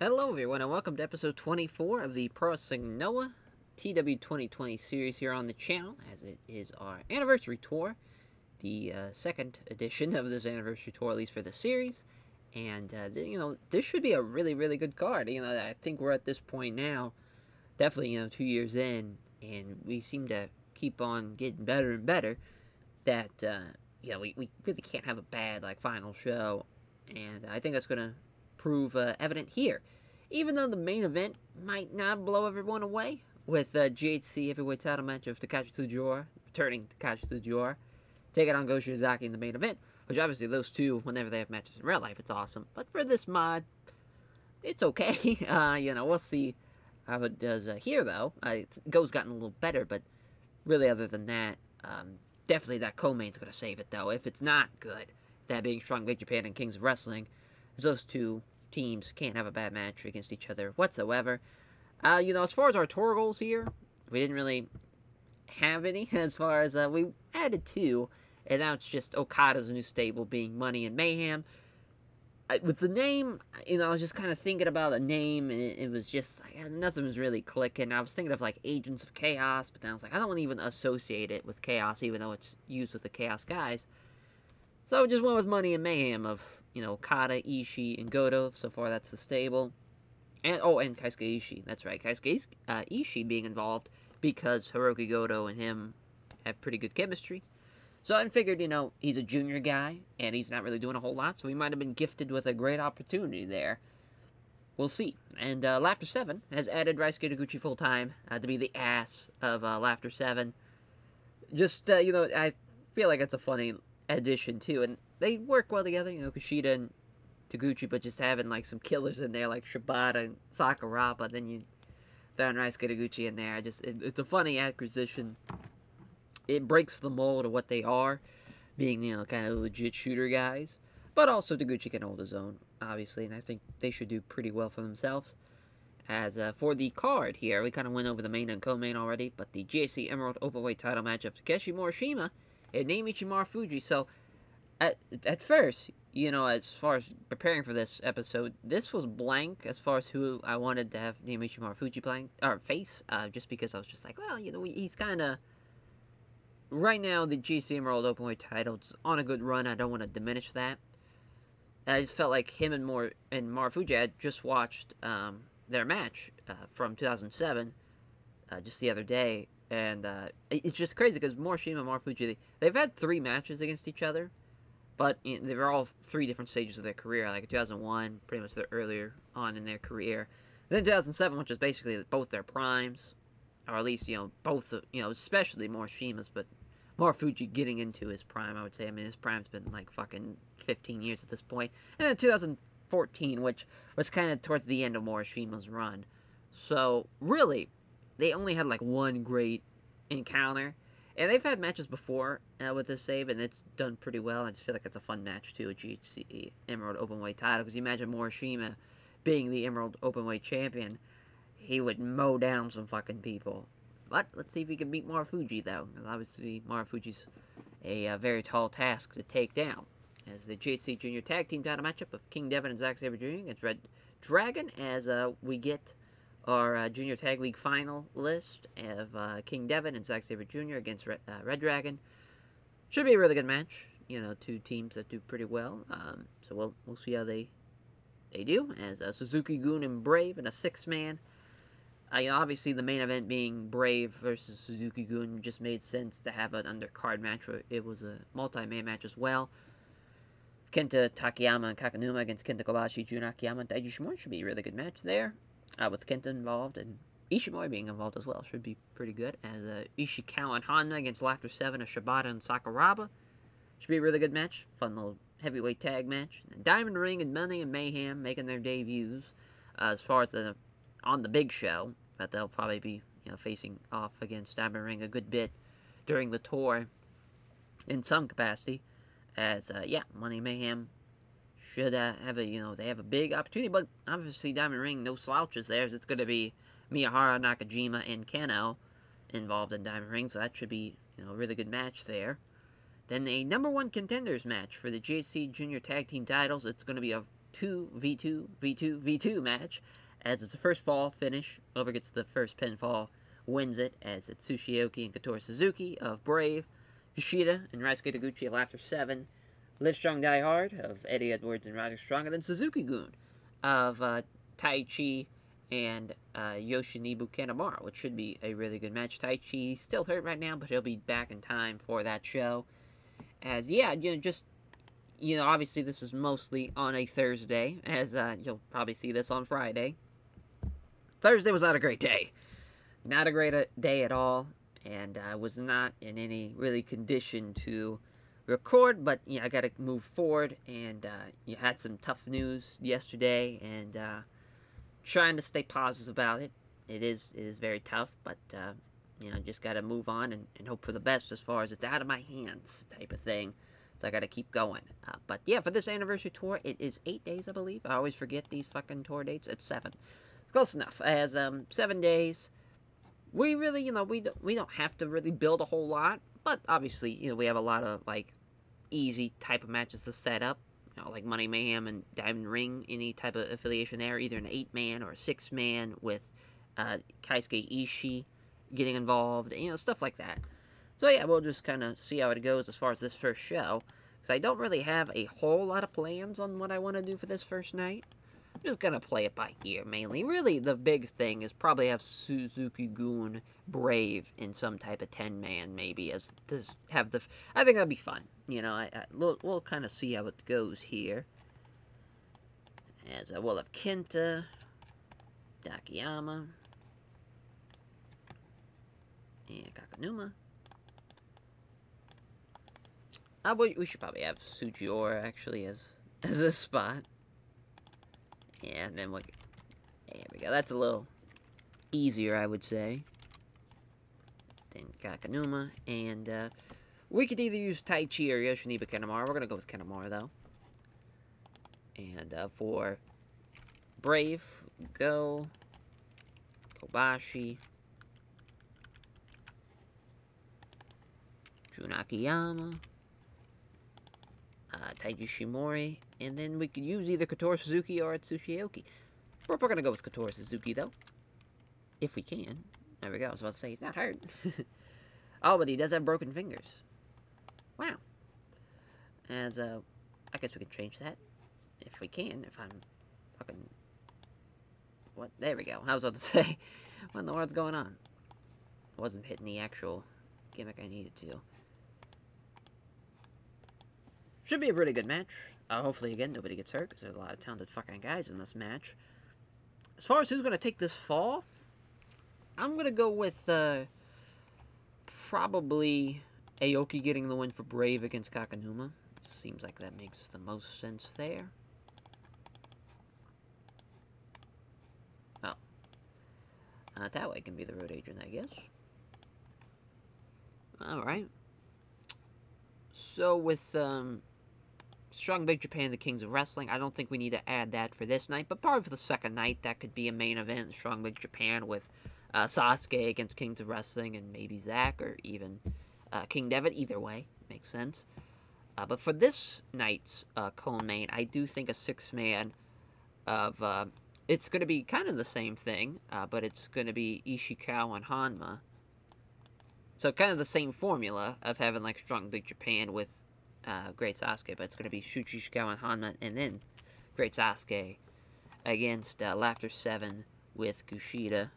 Hello everyone and welcome to episode 24 of the Pro Wrestling Noah TW 2020 series here on the channel, as it is our anniversary tour, the second edition of this anniversary tour, at least for the series. And you know, this should be a really good card. You know, I think we're at this point now, definitely, you know, 2 years in, and we seem to keep on getting better and better, that you know, we really can't have a bad like final show, and I think that's gonna prove evident here, even though the main event might not blow everyone away with GHC heavyweight title match of Takeshi Morishima, returning Takeshi Morishima, taking on Go Shiozaki in the main event, which obviously those two, whenever they have matches in real life, it's awesome, but for this mod, it's okay. You know, we'll see how it does here, though. Go's gotten a little better, but really other than that, definitely that co-main's going to save it, though, if it's not good, that being Strong Japan and Kings of Wrestling. Those two teams can't have a bad match against each other whatsoever. You know, as far as our tour goals here, we didn't really have any. As far as we added two, and now it's just Okada's new stable being Money and Mayhem. With the name, you know, I was just kind of thinking about a name, and it was just like, nothing was really clicking. I was thinking of like Agents of Chaos, but then I was like, I don't want to even associate it with Chaos, even though it's used with the Chaos guys. So I just went with Money and Mayhem of, you know, Okada, Ishii, and Goto. So far, that's the stable. And, oh, and Kaisuke Ishii. That's right. Kaisuke Ishii being involved because Hirooki Goto and him have pretty good chemistry. So I figured, you know, he's a junior guy, and he's not really doing a whole lot, so he might have been gifted with a great opportunity there. We'll see. And Laughter 7 has added Ryosuke Taguchi full-time to be the ass of Laughter 7. Just, you know, I feel like it's a funny addition, too, and they work well together, you know, Kushida and Taguchi, but just having, like, some killers in there, like Shibata and Sakuraba, then you throw Ryosuke Taguchi in there. Just, it's a funny acquisition. It breaks the mold of what they are, being, you know, kind of legit shooter guys. But also, Taguchi can hold his own, obviously, and I think they should do pretty well for themselves. As for the card here, we kind of went over the main and co-main already, but the GHC Emerald Openweight title match of Takeshi Morishima and Naomichi Marufuji, so At first, you know, as far as preparing for this episode, this was blank as far as who I wanted to have Naomichi Marufuji face, just because I was just like, well, you know, he's kind of... Right now, the GC Emerald Openweight title's on a good run. I don't want to diminish that. I just felt like him and Marufuji, I had just watched their match from 2007 just the other day, and it's just crazy because Morishima and Marufuji, they've had three matches against each other. But you know, they were all three different stages of their career, like 2001, pretty much earlier on in their career. And then 2007, which was basically both their primes, or at least, you know, both, you know, especially Morishima's, but Marufuji getting into his prime, I would say. I mean, his prime's been like fucking 15 years at this point. And then 2014, which was kind of towards the end of Morishima's run. So, really, they only had like one great encounter. And they've had matches before with this save, and it's done pretty well. I just feel like it's a fun match, too, a GHC Emerald Openweight title. Because you imagine Morishima being the Emerald Openweight champion, he would mow down some fucking people. But let's see if he can beat Marufuji, though. Because obviously, Marufuji's a very tall task to take down. As the GHC Junior Tag Team title matchup of King Devin and Zack Sabre Jr. against Red Dragon, as we get our Junior Tag League final list of King Devin and Zack Sabre Jr. against Red Dragon. Should be a really good match. You know, two teams that do pretty well. So we'll see how they do. As Suzuki-gun and Brave in a six-man. You know, obviously, the main event being Brave versus Suzuki-gun just made sense to have an undercard match. It was a multi-man match as well. Kenta Takiyama and Kakanuma against Kenta Kobashi, Jun Akiyama, and Takeshi Morishima. Should be a really good match there. With Kenta involved, and Ishimori being involved as well. Should be pretty good. As Ishikawa and Honda against Laughter 7 of Shibata and Sakuraba. Should be a really good match. Fun little heavyweight tag match. And Diamond Ring and Money and Mayhem making their debuts as far as on the big show. But they'll probably be, you know, facing off against Diamond Ring a good bit during the tour in some capacity. As, yeah, Money and Mayhem should have a, you know, they have a big opportunity, but obviously Diamond Ring, no slouches there, as it's going to be Miyahara, Nakajima, and Kento involved in Diamond Ring, so that should be, you know, a really good match there. Then a number one contenders match for the GHC Junior Tag Team titles. It's going to be a 2v2 match, as it's the first fall finish. Over gets the first pinfall, wins it, as it's Tsuchioki and Katoru Suzuki of Brave, Kushida and Raisuke Taguchi of Laughter 7, Live Strong Die Hard of Eddie Edwards and Roger Strong, and then Suzuki-gun of Taichi and Yoshinobu Kanemaru, which should be a really good match. Taichi's still hurt right now, but he'll be back in time for that show. As, yeah, you know, just, you know, obviously this is mostly on a Thursday, as you'll probably see this on Friday. Thursday was not a great day. Not a great day at all, and I was not in any really condition to record, but, you know, I got to move forward, and you had some tough news yesterday, and trying to stay positive about it. It is very tough, but, you know, just got to move on and hope for the best as far as it's out of my hands type of thing. So I got to keep going. But yeah, for this anniversary tour, it is 8 days, I believe. I always forget these fucking tour dates. It's 7. Close enough. As 7 days, we really, you know, we don't have to really build a whole lot. But obviously, you know, we have a lot of, like, easy type of matches to set up. You know, like Money and Mayhem and Diamond Ring, any type of affiliation there. Either an 8-man or a 6-man with Kaisuke Ishii getting involved. You know, stuff like that. So yeah, we'll just kind of see how it goes as far as this first show, because I don't really have a whole lot of plans on what I want to do for this first night. I'm just going to play it by ear, mainly. Really, the big thing is probably have Suzuki-gun Brave in some type of 10-man, maybe, as to have the... I think that'd be fun. You know, we'll kind of see how it goes here. As I will have Kenta, Akiyama, and Kakanuma. We should probably have Sujiura, actually, as a spot. Yeah, and then we'll... There we go. That's a little easier, I would say. Then Kakanuma, and we could either use Taichi or Yoshinobu Kanemaru. We're going to go with Kanemaru, though. And for Brave, Go, Kobashi, Jun Akiyama, Takeshi Morishima, and then we could use either Katoru Suzuki or Tsuchioki. We're gonna go with Katoru Suzuki, though, if we can. There we go. I was about to say he's not hurt. Oh, but he does have broken fingers. Wow. As I guess we could change that if we can. If I'm fucking what? There we go. I was about to say, what in the world's going on? I wasn't hitting the actual gimmick I needed to. Should be a pretty good match. Hopefully, again, nobody gets hurt, because there's a lot of talented fucking guys in this match. As far as who's going to take this fall, I'm going to go with probably Aoki getting the win for Brave against Kakanuma. Seems like that makes the most sense there. Oh. That way can be the road agent, I guess. Alright. So with... Strong Big Japan, the Kings of Wrestling. I don't think we need to add that for this night, but probably for the second night, that could be a main event, Strong Big Japan with Sasuke against Kings of Wrestling and maybe Zack or even King Devitt. Either way, makes sense. But for this night's co-main, I do think a 6-man of... it's going to be kind of the same thing, but it's going to be Ishikawa and Hanma. So kind of the same formula of having like Strong Big Japan with... Great Sasuke, but it's going to be Shuichi Ishikawa and Hanma, and then Great Sasuke against Laughter 7 with Kushida.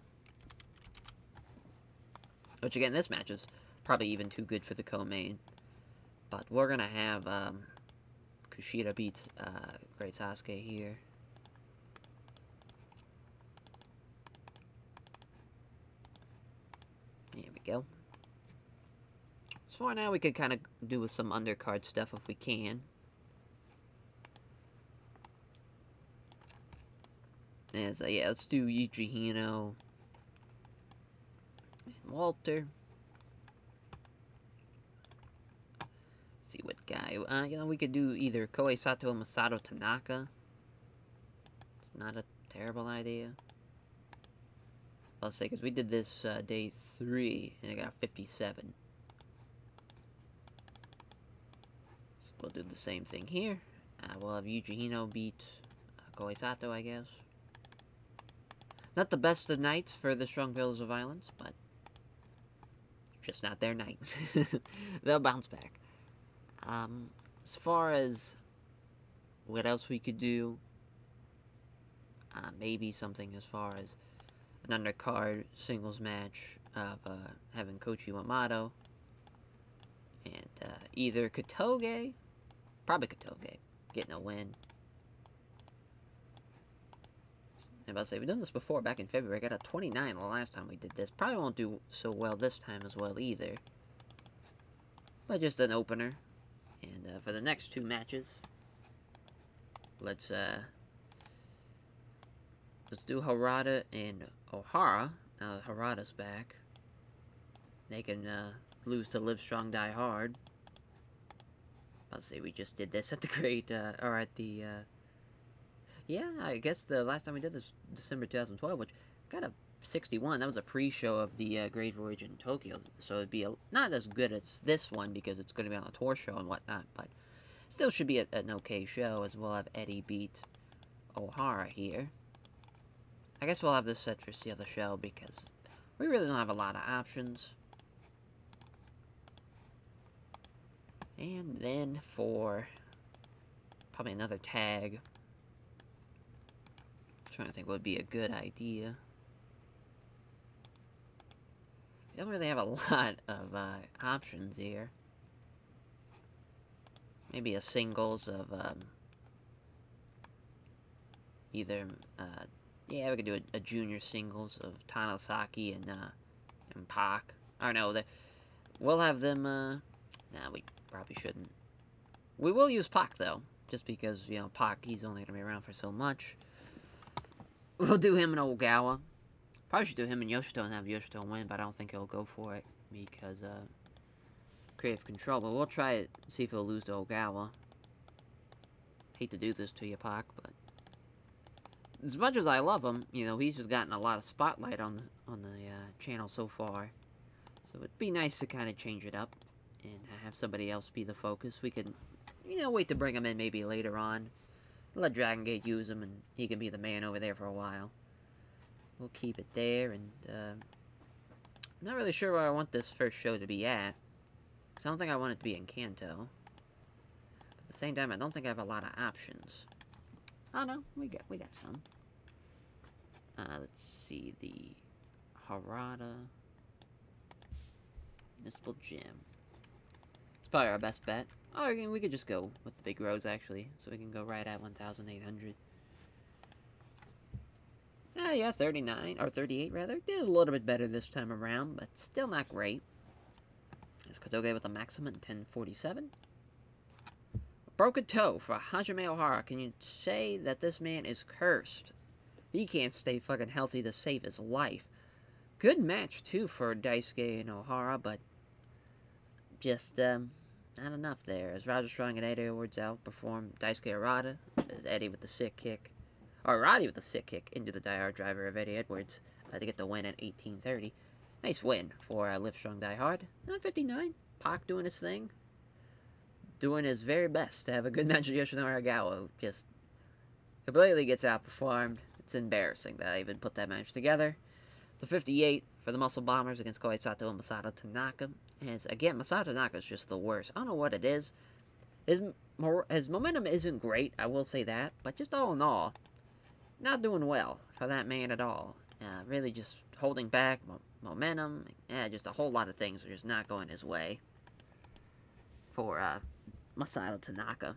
Which, again, this match is probably even too good for the co-main. But we're going to have Kushida beats Great Sasuke here. There we go. So far now, we could kind of do with some undercard stuff if we can. And so, yeah, let's do Yuji Hino and Walter. Let's see what guy. You know, we could do either Koei Sato or Masato Tanaka. It's not a terrible idea. I'll say, because we did this day 3 and I got 57. We'll do the same thing here. We'll have Yuji Hino beat Koisato, I guess. Not the best of nights for the Strong Pillars of Violence, but just not their night. They'll bounce back. As far as what else we could do, maybe something as far as an undercard singles match of having Koichi Yamamoto and either Kotoge, probably Kotoge, getting a win. I'm about to say, we've done this before back in February. I got a 29 the last time we did this. Probably won't do so well this time as well either. But just an opener. And for the next two matches, let's do Harada and Ohara. Now that Harada's back, they can lose to Live Strong, Die Hard. Let's say we just did this at the great, or at the, yeah, I guess the last time we did this was December 2012, which got a 61. That was a pre-show of the Great Voyage in Tokyo, so it'd be not as good as this one because it's going to be on a tour show and whatnot, but still should be an okay show, as we'll have Eddie beat O'Hara here. I guess we'll have this set for the other show because we really don't have a lot of options. And then for probably another tag, I'm trying to think what would be a good idea. We don't really have a lot of options here. Maybe a singles of either yeah, we could do a junior singles of Tanosaki and Pac. Or no, we'll have them. Nah, we probably shouldn't. We will use Pac though, just because you know Pac, he's only gonna be around for so much. We'll do him and Ogawa. Probably should do him and Yoshito and have Yoshito win, but I don't think he'll go for it because creative control. But we'll try it, see if he'll lose to Ogawa. Hate to do this to you, Pac, but as much as I love him, you know, he's just gotten a lot of spotlight on the channel so far. So it'd be nice to kind of change it up and have somebody else be the focus. We could, you know, wait to bring him in maybe later on. Let Dragon Gate use him, and he can be the man over there for a while. We'll keep it there, and I'm not really sure where I want this first show to be at. Because I don't think I want it to be in Kanto. But at the same time, I don't think I have a lot of options. Oh no, we got some. Let's see, the Harada Municipal Gym. It's probably our best bet. Oh, again, we could just go with the big rows actually, so we can go right at 1,800. Yeah, 39 or 38 rather. Did a little bit better this time around, but still not great. It's Kotoge with a maximum 1047. Broken toe for Hajime Ohara. Can you say that this man is cursed? He can't stay fucking healthy to save his life. Good match, too, for Daisuke and Ohara, but just not enough there. As Roger Strong and Eddie Edwards outperformed Daisuke Harada, as Eddie with the sick kick, or Roddy with the sick kick into the Die-Hard driver of Eddie Edwards to get the win at 1830. Nice win for Live Strong Die Hard. 59. Pac doing his thing. Doing his very best to have a good match with Yoshinori Ogawa, who just completely gets outperformed. It's embarrassing that I even put that match together. The 58 for the Muscle Bombers against Koisato and Masato Tanaka. As again, Masato Tanaka's just the worst. I don't know what it is. His momentum isn't great, I will say that, but just all in all, not doing well for that man at all. Really just holding back momentum. Just a whole lot of things are just not going his way for Masato Tanaka.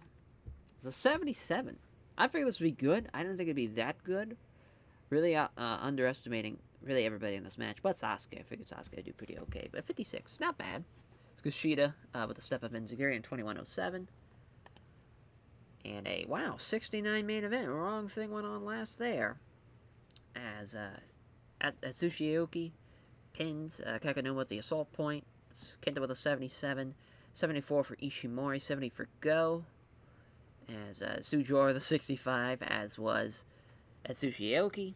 The 77. I figured this would be good. I didn't think it'd be that good. Really underestimating really everybody in this match. But Sasuke. I figured Sasuke would do pretty okay. But 56. Not bad. It's Kushida with a step-up enziguri in 2107. And a, wow, 69 main event. Wrong thing went on last there. As Atsushioki pins Kakanuma with the assault point. Kenta with a 77. 74 for Ishimori, 70 for Go, as Sujora the 65, as was Atsushioki.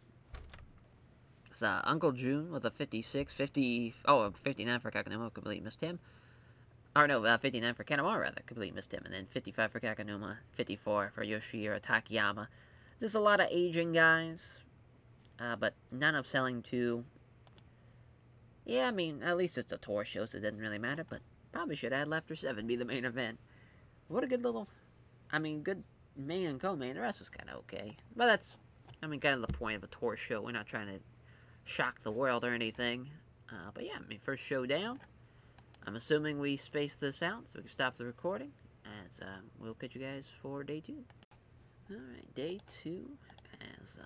It's Uncle June with a 56, 59 for Kakanuma, completely missed him. Or no, 59 for Kanemaru, rather, completely missed him. And then 55 for Kakanuma, 54 for Yoshihiro Takayama, There's a lot of aging guys, but none of selling to... Yeah, I mean, at least it's a tour show, so it doesn't really matter, but probably should add Laughter 7 be the main event. What a good little... I mean, good main and co-main. The rest was kind of okay. But that's, I mean, kind of the point of a tour show. We're not trying to shock the world or anything. But yeah, I mean, first show down. I'm assuming we spaced this out so we can stop the recording. And we'll catch you guys for day two. Alright, day two. As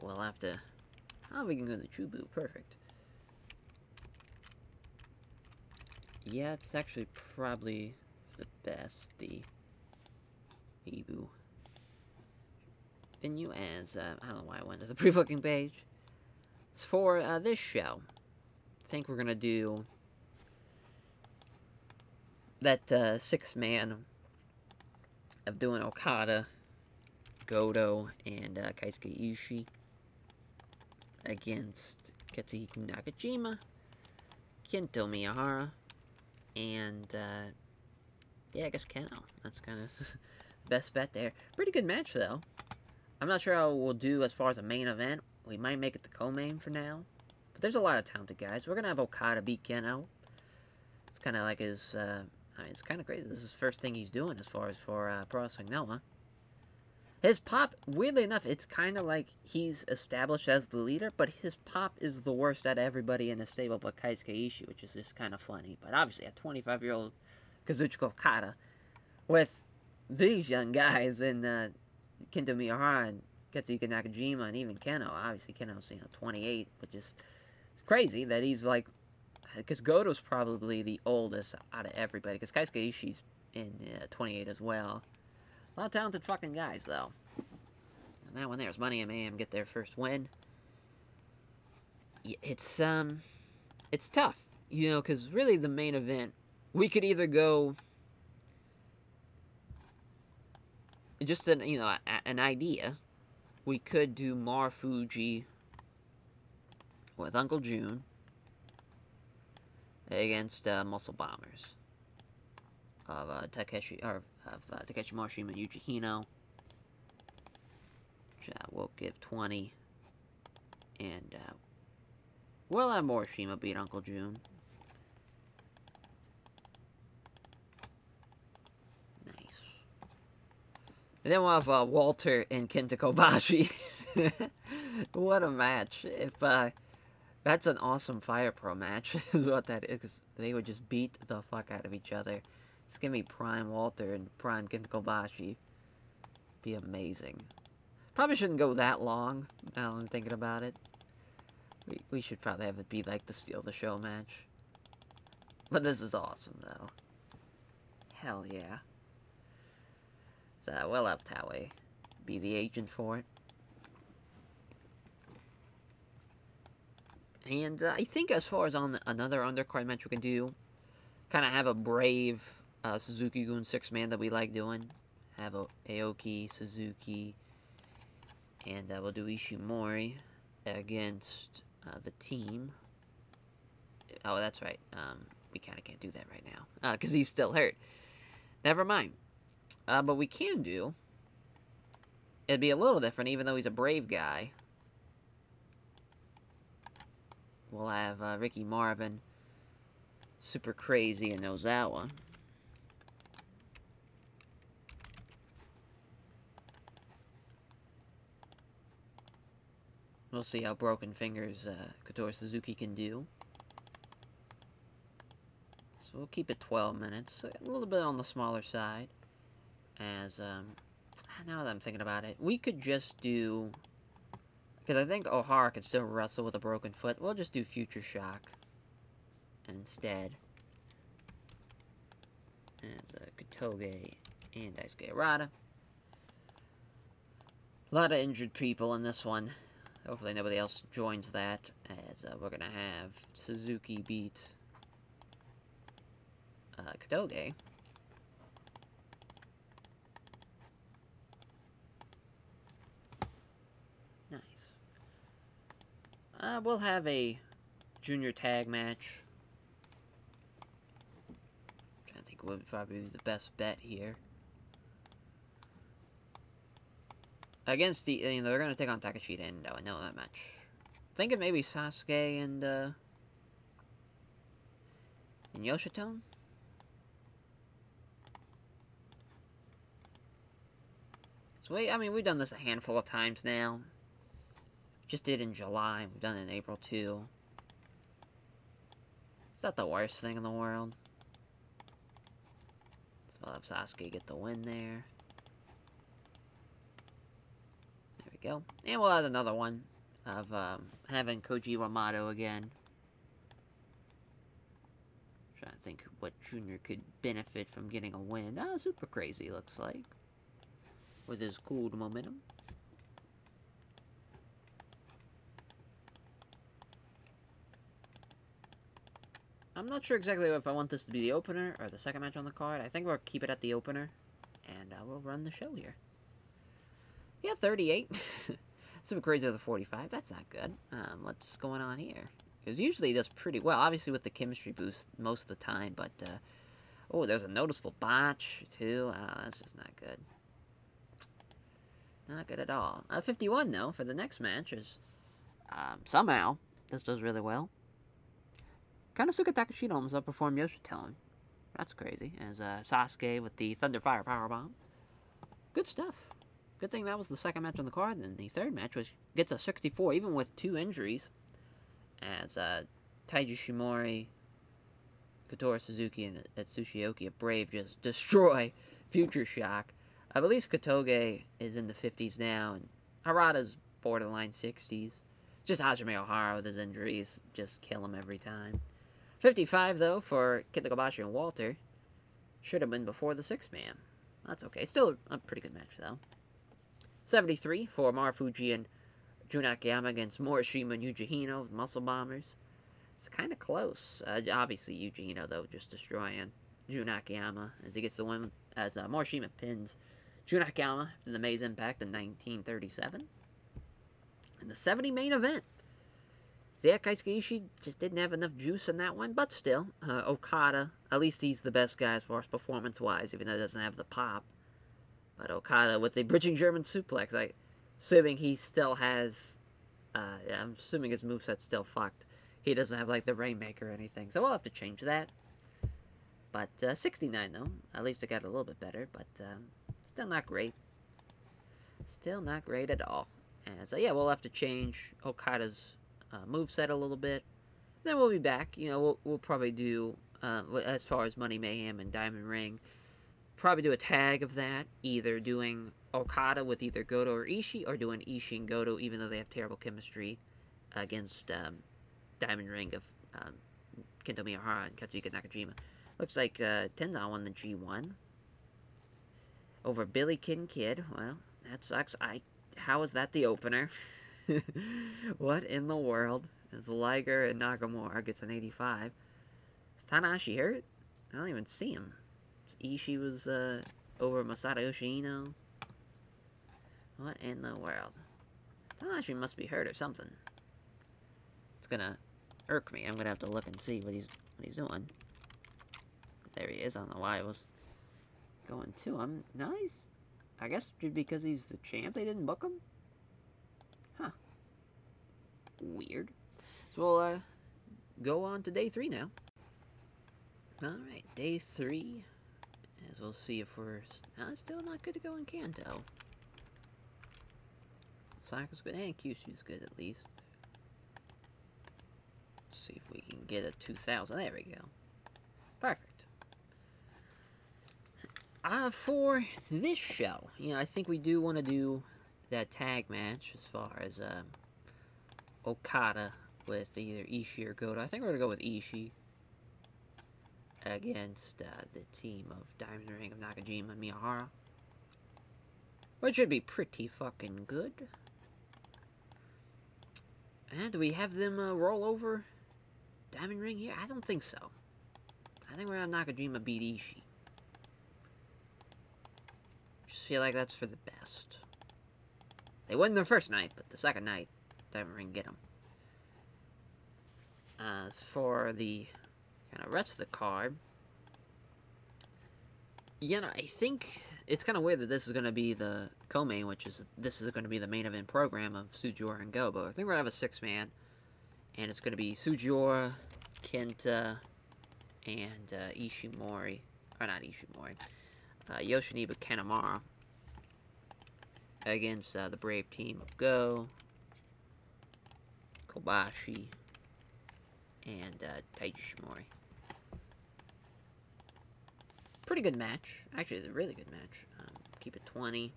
we'll have to... Oh, we can go to the Chubu. Perfect. Yeah, it's actually probably the best, the Ibu venue, as, I don't know why I went to the pre-booking page. It's for, this show. I think we're gonna do that, six-man of doing Okada, Goto, and, Kaisuke Ishii against Katsuhiko Nakajima, Kento Miyahara, and, yeah, I guess Kano. That's kind of best bet there. Pretty good match, though. I'm not sure how we'll do as far as a main event. We might make it the co-main for now. But there's a lot of talented guys. We're going to have Okada beat Keno. It's kind of like his... I mean, it's kind of crazy. This is the first thing he's doing as far as for Pro Wrestling Noah. His pop, weirdly enough, it's kind of like he's established as the leader, but his pop is the worst out of everybody in the stable but Kaisuke Ishii, which is just kind of funny. But obviously, a 25-year-old Kazuchika Okada with these young guys in Kento Miyahara and Katsuhiko Nakajima and even Keno. Obviously, Keno's, you know, 28, which is crazy that he's like... Because Goto's probably the oldest out of everybody. Because Kaisuke Ishii's in 28 as well. A lot of talented fucking guys, though. And that one there is Money and Mayhem get their first win. It's tough, you know, because really the main event, we could either go... Just an, you know, an idea. We could do Marufuji with Uncle June against Muscle Bombers of Takeshi Morishima and Yuji Hino, which we'll give 20, and we'll have Morishima beat Uncle June. And then we'll have Walter and Kenta Kobashi. What a match. If that's an awesome Fire Pro match is what that is. They would just beat the fuck out of each other. It's going to be prime Walter and prime Kenta Kobashi. Be amazing. Probably shouldn't go that long now I'm thinking about it. We should probably have it be like the Steal the Show match. But this is awesome, though. Hell yeah. We'll have Taue be the agent for it. And I think as far as on another undercard match we can do, kind of have a Brave Suzuki-gun six-man that we like doing. Have Aoki, Suzuki, and we'll do Ishimori against the team. Oh, that's right. We kind of can't do that right now because he's still hurt. Never mind. But we can do, it'd be a little different, even though he's a Brave guy. We'll have Ricky Marvin, Super Crazy, and Ozawa. We'll see how Broken Fingers Katoru Suzuki can do. So we'll keep it 12 minutes, a little bit on the smaller side. As, now that I'm thinking about it, we could just do, because I think Ohara could still wrestle with a broken foot, we'll just do Future Shock instead. As, Kotoge and Daisuke Arata. A lot of injured people in this one. Hopefully nobody else joins that, as, we're gonna have Suzuki beat, Kotoge. We'll have a junior tag match. Which I think would probably be the best bet here. Against the, you know, they're going to take on Takeshi and Endo. I know that match. Thinking maybe Sasuke and Yoshitone. So we've done this a handful of times now. Just did in July. We've done it in April too. It's not the worst thing in the world. So I'll have Sasuke get the win there. There we go. And we'll add another one of having Koji Yamamoto again. I'm trying to think what Junior could benefit from getting a win. Oh, Super Crazy looks like. With his cool momentum. I'm not sure exactly if I want this to be the opener or the second match on the card. I think we'll keep it at the opener. And I will run the show here. Yeah, 38. Super Crazy with a 45. That's not good. What's going on here? Because usually does pretty well. Obviously with the chemistry boost most of the time. But, oh, there's a noticeable botch, too. Oh, that's just not good. Not good at all. 51, though, for the next match is, somehow, this does really well. Kanasuka Takeshita almost outperformed Yoshitone. That's crazy. As Sasuke with the Thunderfire Powerbomb. Good stuff. Good thing that was the second match on the card. And the third match, which gets a 64, even with two injuries. As Taiji Shimori, Katoru Suzuki, and Atsushioki of Brave just destroy Future Shock. I believe Kotoge is in the 50s now, and Harada's borderline 60s. Just Hajime Ohara with his injuries just kill him every time. 55, though, for Kenta Kobashi and Walter. Should have been before the 6-man. That's okay. Still a pretty good match, though. 73 for Marufuji and Jun Akiyama against Morishima and Yuji Hino with Muscle Bombers. It's kind of close. Obviously, Yuji Hino, though, just destroying Jun Akiyama as he gets the win as Morishima pins Jun Akiyama after the Maze Impact in 1937. And the 70 main event. Kaisuke Ishii just didn't have enough juice in that one, but still. Okada, at least he's the best guy as far as performance-wise, even though he doesn't have the pop. But Okada with the bridging German suplex, assuming he still has... I'm assuming his moveset's still fucked. He doesn't have, the Rainmaker or anything, so we'll have to change that. But 69, though. At least it got a little bit better, but... still not great. Still not great at all. And so, yeah, we'll have to change Okada's moveset a little bit. Then we'll be back. You know, we'll probably do, as far as Money Mayhem and Diamond Ring, probably do a tag of that. Either doing Okada with either Goto or Ishii, or doing Ishii and Goto, even though they have terrible chemistry, against Diamond Ring of Kento Miyahara and Katsuhiko Nakajima. Looks like Tenzan won the G1. Over Billy Kinkid. Well, that sucks. How is that the opener? What in the world? As Liger and Nakamura gets an 85. Is Tanahashi hurt? I don't even see him. Ishii was over Masato Yoshino. What in the world? Tanahashi must be hurt or something. It's gonna irk me. I'm gonna have to look and see what he's doing. There he is. I don't know why it was going to him. Nice. I guess because he's the champ, they didn't book him? Huh. Weird. So we'll go on to day 3 now. Alright, day 3. As we'll see if we're... still not good to go in Kanto. Osaka's good, and Kyushu's good at least. Let's see if we can get a 2,000. There we go. Perfect. For this show, you know, I think we do want to do that tag match as far as Okada with either Ishii or Goto. I think we're going to go with Ishii against the team of Diamond Ring of Nakajima and Miyahara. Which should be pretty fucking good. And do we have them roll over Diamond Ring here? I don't think so. I think we're going to have Nakajima beat Ishii. Feel like that's for the best. They win their first night, but the second night, Diamond Ring get them. As for the rest of the card, Yeah, I think it's kind of weird that this is going to be the co-main, which is, this is going to be the main event program of Sujiura and Go, but I think we're going to have a six-man, and it's going to be Sujiura, Kenta, and Ishimori, or not Ishimori, Yoshinobu Kanemaru against the Brave team of Go, Kobashi, and Takeshi Morishima. Pretty good match. Actually, it's a really good match. Keep it 20.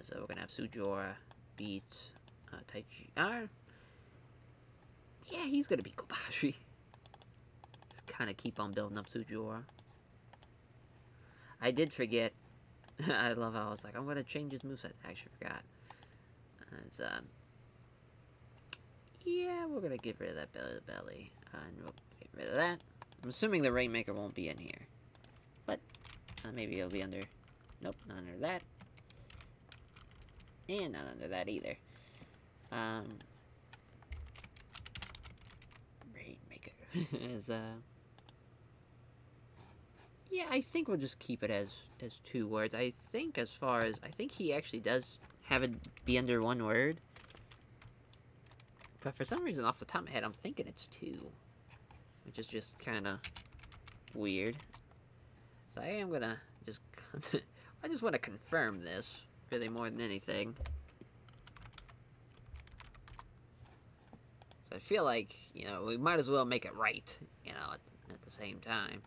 As we're going to have Sujiura beat Takeshi. Yeah, he's going to beat Kobashi. Just kind of keep on building up Sujiura. I did forget. I love how I was like, I'm going to change his moveset. I actually forgot. Yeah, we're going to get rid of that belly to belly. And we'll get rid of that. I'm assuming the Rainmaker won't be in here. But, maybe it'll be under... Nope, not under that. And not under that either. Rainmaker is, yeah, I think we'll just keep it as two words. I think as far as... I think he actually does have it be under one word. But for some reason, off the top of my head, I'm thinking it's two. Which is just kind of weird. So I am gonna just... I just want to confirm this, really, more than anything. So I feel like, you know, we might as well make it right, you know, at the same time.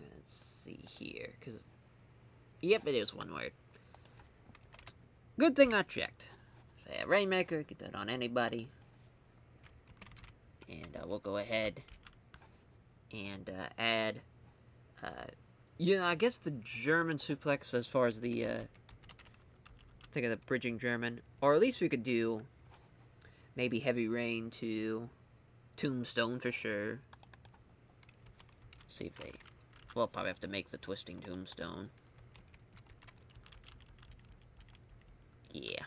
Let's see here, because... Yep, it is one word. Good thing I checked. So yeah, Rainmaker, get that on anybody. And we'll go ahead and add... yeah, I guess the German suplex as far as the, think of the bridging German, or at least we could do maybe Heavy Rain to Tombstone for sure. See if they, we'll probably have to make the twisting Tombstone. Yeah.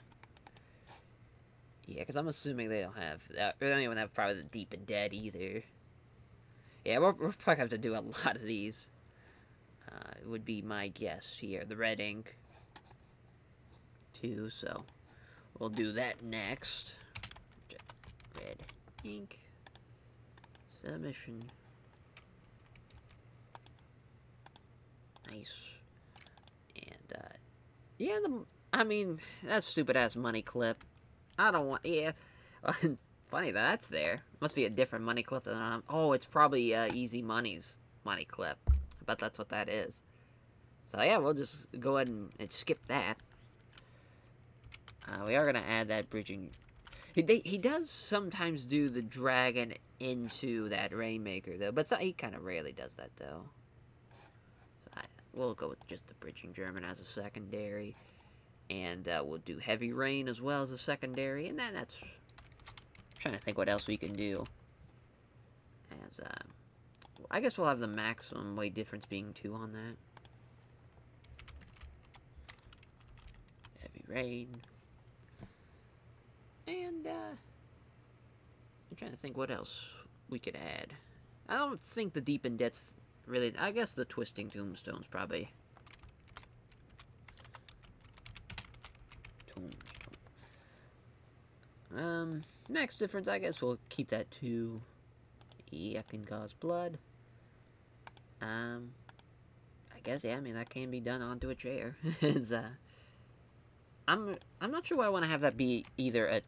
Yeah, because I'm assuming they don't have, they don't even have probably the Deep and Dead either. Yeah, we'll probably have to do a lot of these. It would be my guess here. The red ink, too, so we'll do that next. Red ink. Submission. Nice. And, yeah, the, I mean, that stupid-ass money clip. I don't want, yeah. Funny that that's there. Must be a different money clip than I'm, oh, it's probably Easy Money's money clip. But that's what that is. So yeah, we'll just go ahead and skip that. We are going to add that bridging. He does sometimes do the dragon into that Rainmaker, though. But so, he kind of rarely does that, though. So we'll go with just the bridging German as a secondary. And we'll do Heavy Rain as well as a secondary. And that's... I'm trying to think what else we can do. As, I guess we'll have the maximum weight difference being 2 on that. Heavy Rain. And, I'm trying to think what else we could add. I don't think the Deep in Debt's really... I guess the Twisting Tombstone's probably... Tombstone. Max difference, I guess we'll keep that 2. Yeah, can cause blood. I guess, yeah, I mean, that can be done onto a chair. I'm not sure why I want to have that be either a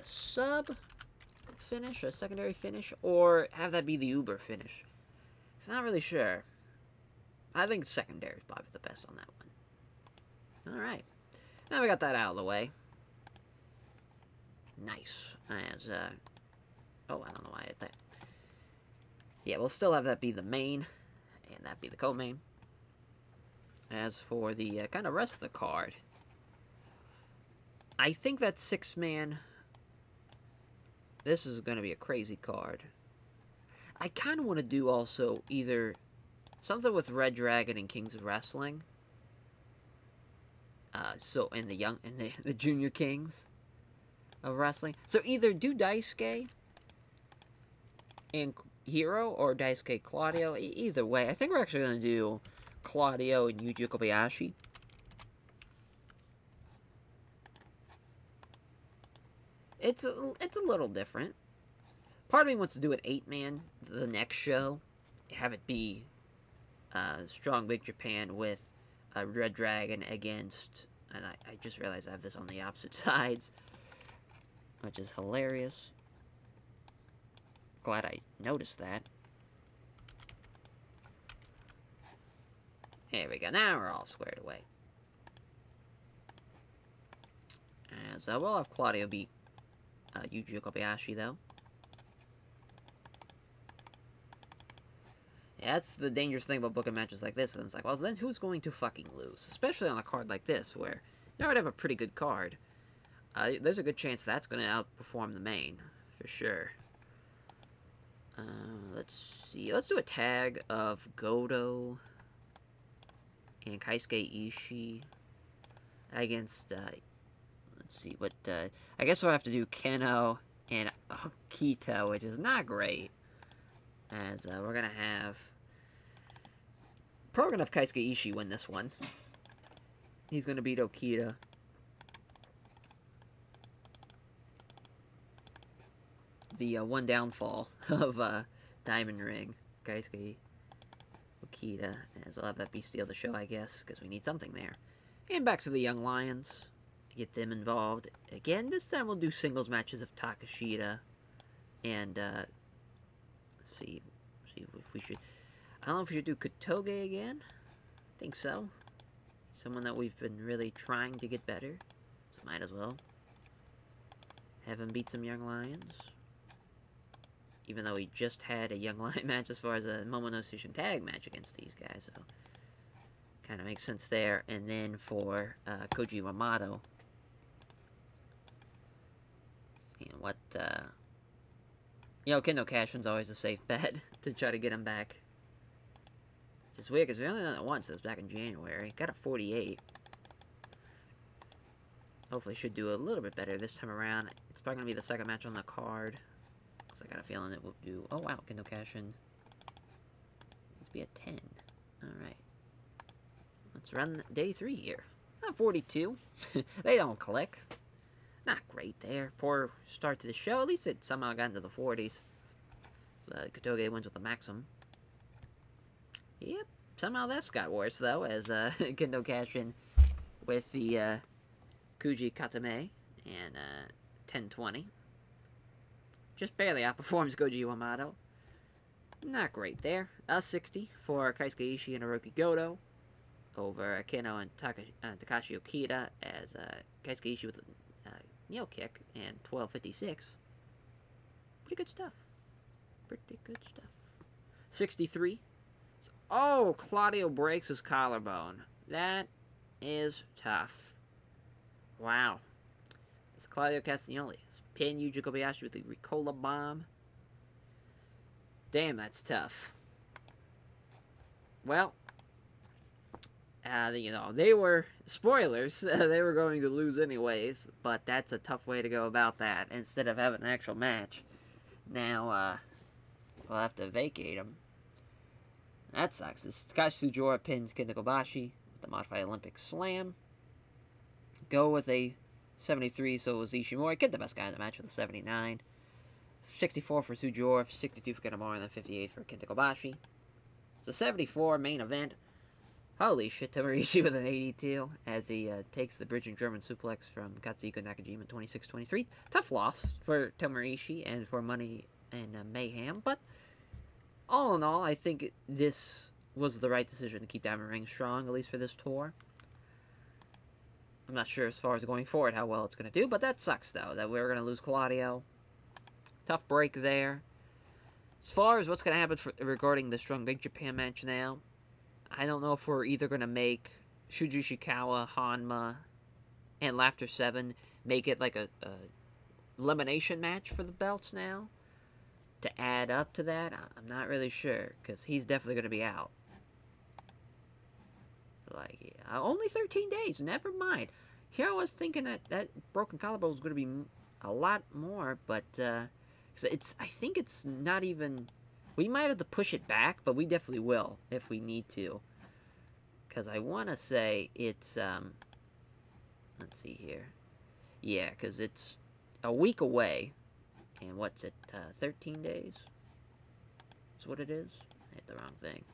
sub-finish, a secondary finish, or have that be the Uber finish. So I'm not really sure. I think secondary is probably the best on that one. Alright. Now we got that out of the way. Nice. As, oh, I don't know why I did that. Yeah, we'll still have that be the main, and that be the co-main. As for the kind of rest of the card, I think that six-man, this is going to be a crazy card. I kind of want to do also either something with Red Dragon and Kings of Wrestling. So, in the young, in the Junior Kings of Wrestling. So either do Daisuke and Hiro or Daisuke Claudio. Either way, I think we're actually going to do Claudio and Yuji Kobayashi. It's a little different. Part of me wants to do an 8-man the next show. Have it be Strong Big Japan with Red Dragon against... And I just realized I have this on the opposite sides, which is hilarious. Glad I noticed that. Here we go. Now we're all squared away. And so we'll have Claudio beat Yuji Kobayashi, though. Yeah, that's the dangerous thing about booking matches like this. And it's like, well, then who's going to fucking lose? Especially on a card like this, where you already have a pretty good card. There's a good chance that's going to outperform the main, for sure. Let's see. Let's do a tag of Goto and Kaisuke Ishii against, let's see, what, I guess we'll have to do Keno and Okita, which is not great. As we're going to have, probably going to have Kaisuke Ishii win this one. He's going to beat Okita. The one downfall of Diamond Ring, Kaisuke Okita, as we'll have that be steal the show, I guess, because we need something there. And back to the Young Lions, get them involved. Again, this time we'll do singles matches of Takeshita and, let's see, if we should, I don't know if we should do Kotoge again. I think so. Someone that we've been really trying to get better, so might as well have him beat some Young Lions. Even though he just had a Young Lion match as far as a Momono Sushin tag match against these guys. So, kind of makes sense there. And then for Koji Yamamoto. Seeing what... you know, Kendo Cashin's always a safe bet to try to get him back. Just weird, because we only done it once. It was back in January. Got a 48. Hopefully should do a little bit better this time around. It's probably going to be the second match on the card. I got a feeling it will do... Oh, wow, Kendo Kashin. Let's be a 10. Alright. Let's run day 3 here. 42. They don't click. Not great there. Poor start to the show. At least it somehow got into the 40s. So, Kotoge wins with the Maxim. Yep. Somehow that's got worse, though, as Kendo Kashin with the Kuji Katame and 10-20. Just barely outperforms Koji Yamamoto. Not great there. 60 for Kaisuke Ishii and Hiroki Goto over Keno and Takashi Okita as Kaisuke Ishii with a nail kick and 1256. Pretty good stuff. 63. So, oh, Claudio breaks his collarbone. That is tough. Wow. It's Claudio Castagnoli. Can Yuji Kobayashi with the Ricola Bomb? Damn, that's tough. Well, you know, they were... Spoilers, they were going to lose anyways, but that's a tough way to go about that, instead of having an actual match. Now, we'll have to vacate them. That sucks. It's Takashi Sujora pins Kenta Kobashi with the Modified Olympic Slam. Go with a... 73, so it was Ishimori. Get the best guy in the match with a 79. 64 for Sujora, 62 for Kanemaru, and then 58 for Kenta Kobashi. It's a 74 main event. Holy shit, Tamarishi with an 82 as he takes the bridge and German suplex from Katsuhiko Nakajima 26-23. Tough loss for Tamarishi and for Money and Mayhem, but all in all, I think this was the right decision to keep Diamond Ring strong, at least for this tour. I'm not sure as far as going forward how well it's going to do, but that sucks, though, that we're going to lose Claudio. Tough break there. As far as what's going to happen regarding the Strong Big Japan match now, I don't know if we're either going to make Shuji Ishikawa, Hanma, and Laughter 7 make it like a elimination match for the belts now to add up to that. I'm not really sure, because he's definitely going to be out. Like, only 13 days, never mind. Here I was thinking that that broken collarbone was going to be a lot more, but I think it's not even We might have to push it back, but we definitely will if we need to. Because I want to say it's, let's see here. Yeah, because it's a week away. And what's it, 13 days? That's what it is? I hit the wrong thing.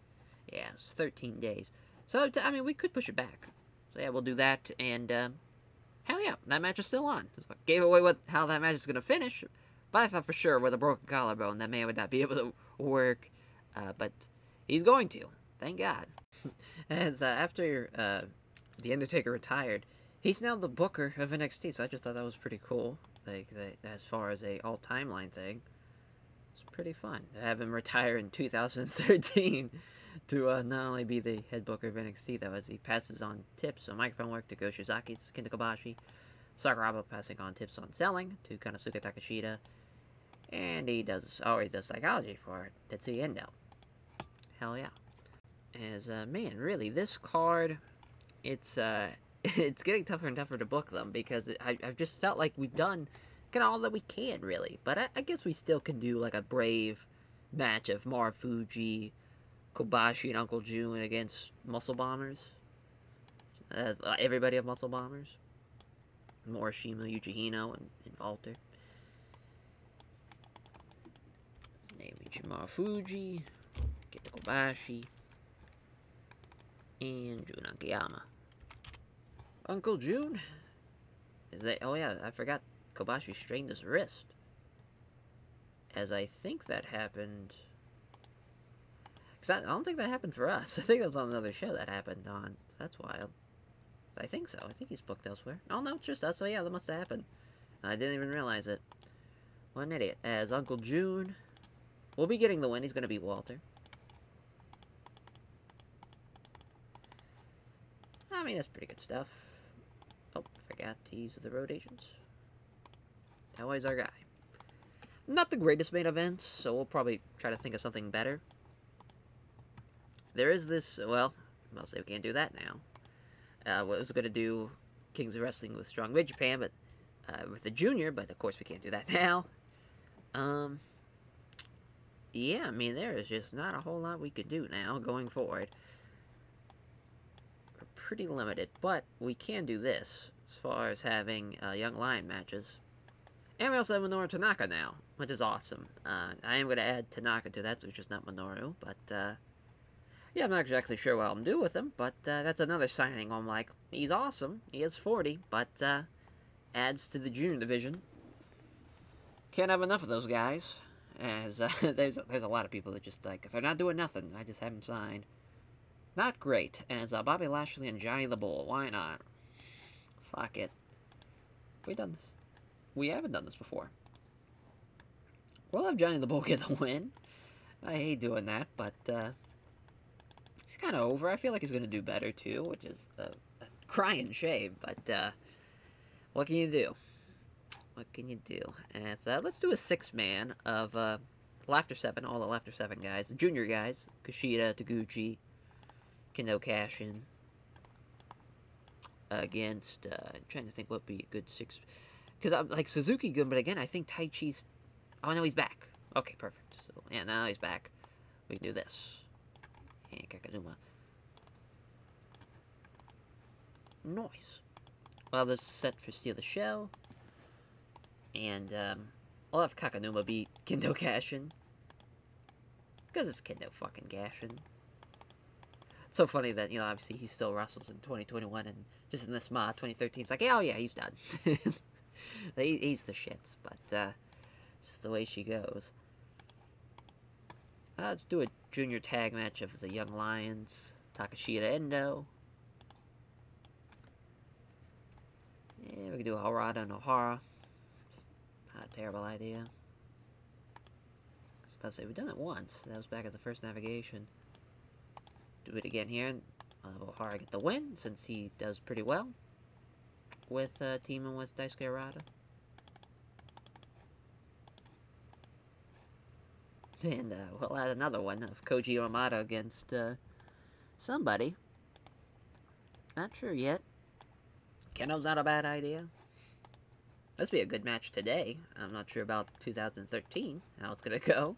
Yeah, it's 13 days. So, I mean, we could push it back. So, yeah, we'll do that. And, hell yeah, that match is still on. So I gave away what how that match is going to finish. But I thought for sure with a broken collarbone, that man would not be able to work. But he's going to. Thank God. As after The Undertaker retired, he's now the booker of NXT, so I just thought that was pretty cool. Like, as far as a all-timeline thing, it's pretty fun to have him retire in 2013 to not only be the head booker of NXT, though, as he passes on tips on microphone work to Go Shiozaki, Kenta Kobashi, Sakuraba passing on tips on selling to Kanasuke Takeshita, and he always does psychology for Tetsuya Endo. Hell yeah. As, man, really, this card, it's getting tougher and tougher to book them, because I've just felt like we've done kind of all that we can, really. But I guess we still can do, like, a brave match of Marufuji, Kobashi, and Uncle June against Muscle Bombers. Everybody have Muscle Bombers. Morishima, Yuji Hino, and Walter. Naomichi Marufuji, Kenta Kobashi, and Jun Akiyama. Uncle June? Is that... Oh yeah, I forgot Kobashi strained his wrist. As I think that happened... Because I don't think that happened for us. I think that was on another show that happened on. That's wild. I think so. I think he's booked elsewhere. Oh no, it's just us. So yeah, that must have happened. I didn't even realize it. What an idiot. As Uncle June... We'll be getting the win. He's going to beat Walter. I mean, that's pretty good stuff. Oh, forgot to use the road agents. That was our guy. Not the greatest main event, so we'll probably try to think of something better. There is this, well, I'll say we can't do that now. I was going to do Kings of Wrestling with Strong Japan, but with the Junior, but of course we can't do that now. Yeah, I mean, there is just not a whole lot we could do now going forward. Pretty limited, but we can do this as far as having Young Lion matches. And we also have Minoru Tanaka now, which is awesome. I am going to add Tanaka to that, so it's just not Minoru, but yeah, I'm not exactly sure what I'll do with him, but that's another signing. I'm like, he's awesome, he is 40, but adds to the junior division. Can't have enough of those guys, as there's a lot of people that just, like, if they're not doing nothing, I just have them signed. Not great, as Bobby Lashley and Johnny the Bull. Why not? Fuck it. Have we done this? We haven't done this before. We'll have Johnny the Bull get the win. I hate doing that, but it's kind of over. I feel like he's going to do better, too, which is a crying shame, but what can you do? What can you do? And so, let's do a six-man of Laughter 7, all the Laughter 7 guys, the junior guys, Kushida, Taguchi, Kendo Cashin against, I'm trying to think what would be a good six, because I'm like Suzuki-gun, but again, I think Taichi's, oh no, he's back. Okay, perfect. So, yeah, now he's back. We can do this. And Kakanuma. Nice. Well, this is set for Steal the Show. And, I'll have Kakanuma beat Kendo Cashin. Because it's Kendo fucking Cashin. So funny that, you know, obviously he still wrestles in 2021, and just in this mod, 2013, it's like, oh yeah, he's done. He's the shits, but just the way she goes. Let's do a junior tag match of the Young Lions, Takeshita Endo. Yeah, we can do a Harada and Ohara. It's not a terrible idea. I was about to say, we've done it once. That was back at the first navigation. Do it again here, and Ohara get the win, since he does pretty well with teaming with Daisuke Arata. And we'll add another one of Koji Yamada against somebody. Not sure yet. Keno's not a bad idea. This would be a good match today. I'm not sure about 2013, how it's going to go.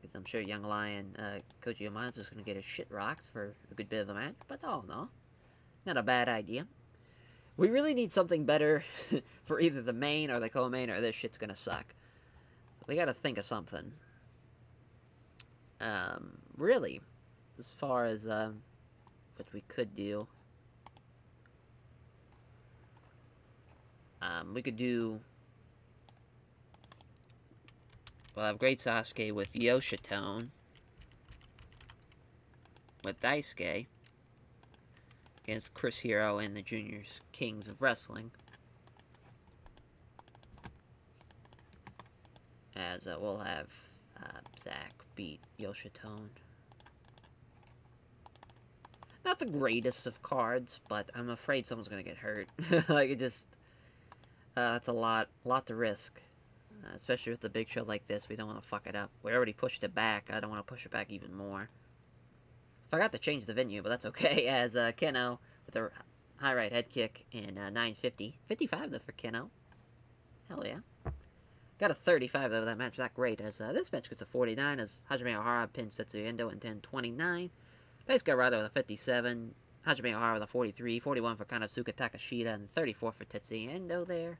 Because I'm sure Young Lion Koji Yamano's just going to get his shit rocked for a good bit of the match. But all in all, not a bad idea. We really need something better for either the main or the co-main, or this shit's going to suck. So we got to think of something. Really, as far as what we could do. We could do... We'll have Great Sasuke with Yoshitone. With Daisuke. Against Chris Hero and the Juniors Kings of Wrestling. As we'll have Zack beat Yoshitone. Not the greatest of cards, but I'm afraid someone's going to get hurt. Like, it just... that's a lot to risk. Especially with the big show like this, we don't want to fuck it up. We already pushed it back. I don't want to push it back even more. Forgot to change the venue, but that's okay. As Keno with a high right head kick in 950. 55 though for Keno. Hell yeah. Got a 35 though. That match not great. As this match gets a 49. As Hajime Ohara pins Tetsuya Endo in 10:29. Nice Garado with a 57. Hajime Ohara with a 43. 41 for Kanosuke Takashita and 34 for Tetsuya Endo there.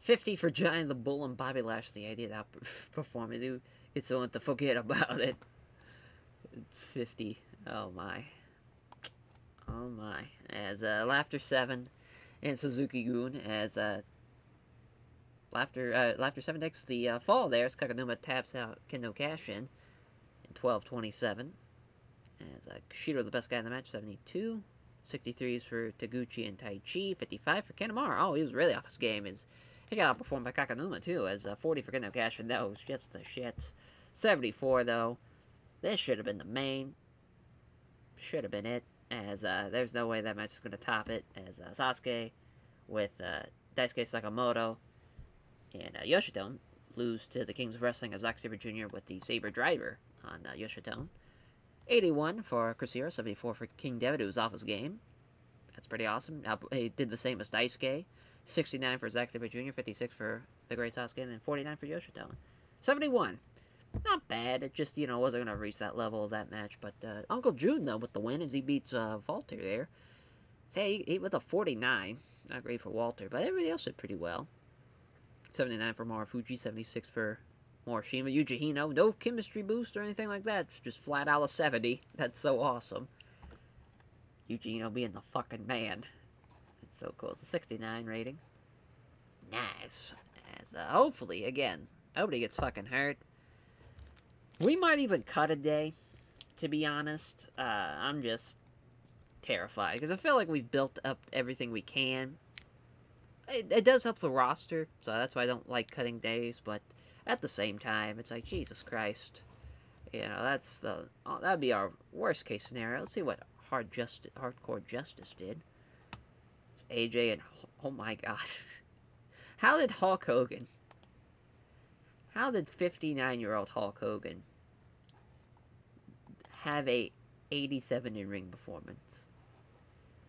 50 for Giant the Bull and Bobby Lashley. I did outperform it. It's the one to forget about it. 50. Oh my. Oh my. As Laughter 7 and Suzuki-gun. As Laughter 7 takes the fall there. As Kakanuma taps out Kendo Cash in 12:27. As Kushida, the best guy in the match, 72. 63s for Taguchi and Taichi. 55 for Kanemaru. Oh, he was really off his game. He got outperformed by Kakanuma, too, as 40 for Kendo Cash, and that was just the shit. 74, though. This should have been the main. Should have been it, as there's no way that match is going to top it, as Sasuke with Daisuke Sakamoto and Yoshitone lose to the Kings of Wrestling of Zack Sabre Jr. with the Sabre Driver on Yoshitone. 81 for Chris Hero, 74 for King David, who was off his game. That's pretty awesome. He did the same as Daisuke. 69 for Zack Sabre Jr., 56 for the Great Sasuke, and then 49 for Yoshitone. 71. Not bad. It just, you know, wasn't going to reach that level of that match. But Uncle June, though, with the win, as he beats Walter there. Say, he with a 49. Not great for Walter, but everybody else did pretty well. 79 for Marufuji, 76 for Morishima. Yuji Hino, no chemistry boost or anything like that. Just flat out a 70. That's so awesome. Yuji Hino being the fucking man. So cool. It's a 69 rating. Nice. As hopefully, again, nobody gets fucking hurt. We might even cut a day, to be honest. I'm just terrified. Because I feel like we've built up everything we can. It does help the roster, so that's why I don't like cutting days. But at the same time, it's like, Jesus Christ. You know, that's that would be our worst case scenario. Let's see what Hardcore Justice did. AJ and... Oh my god. How did Hulk Hogan... How did 59-year-old Hulk Hogan have a 87 in-ring performance?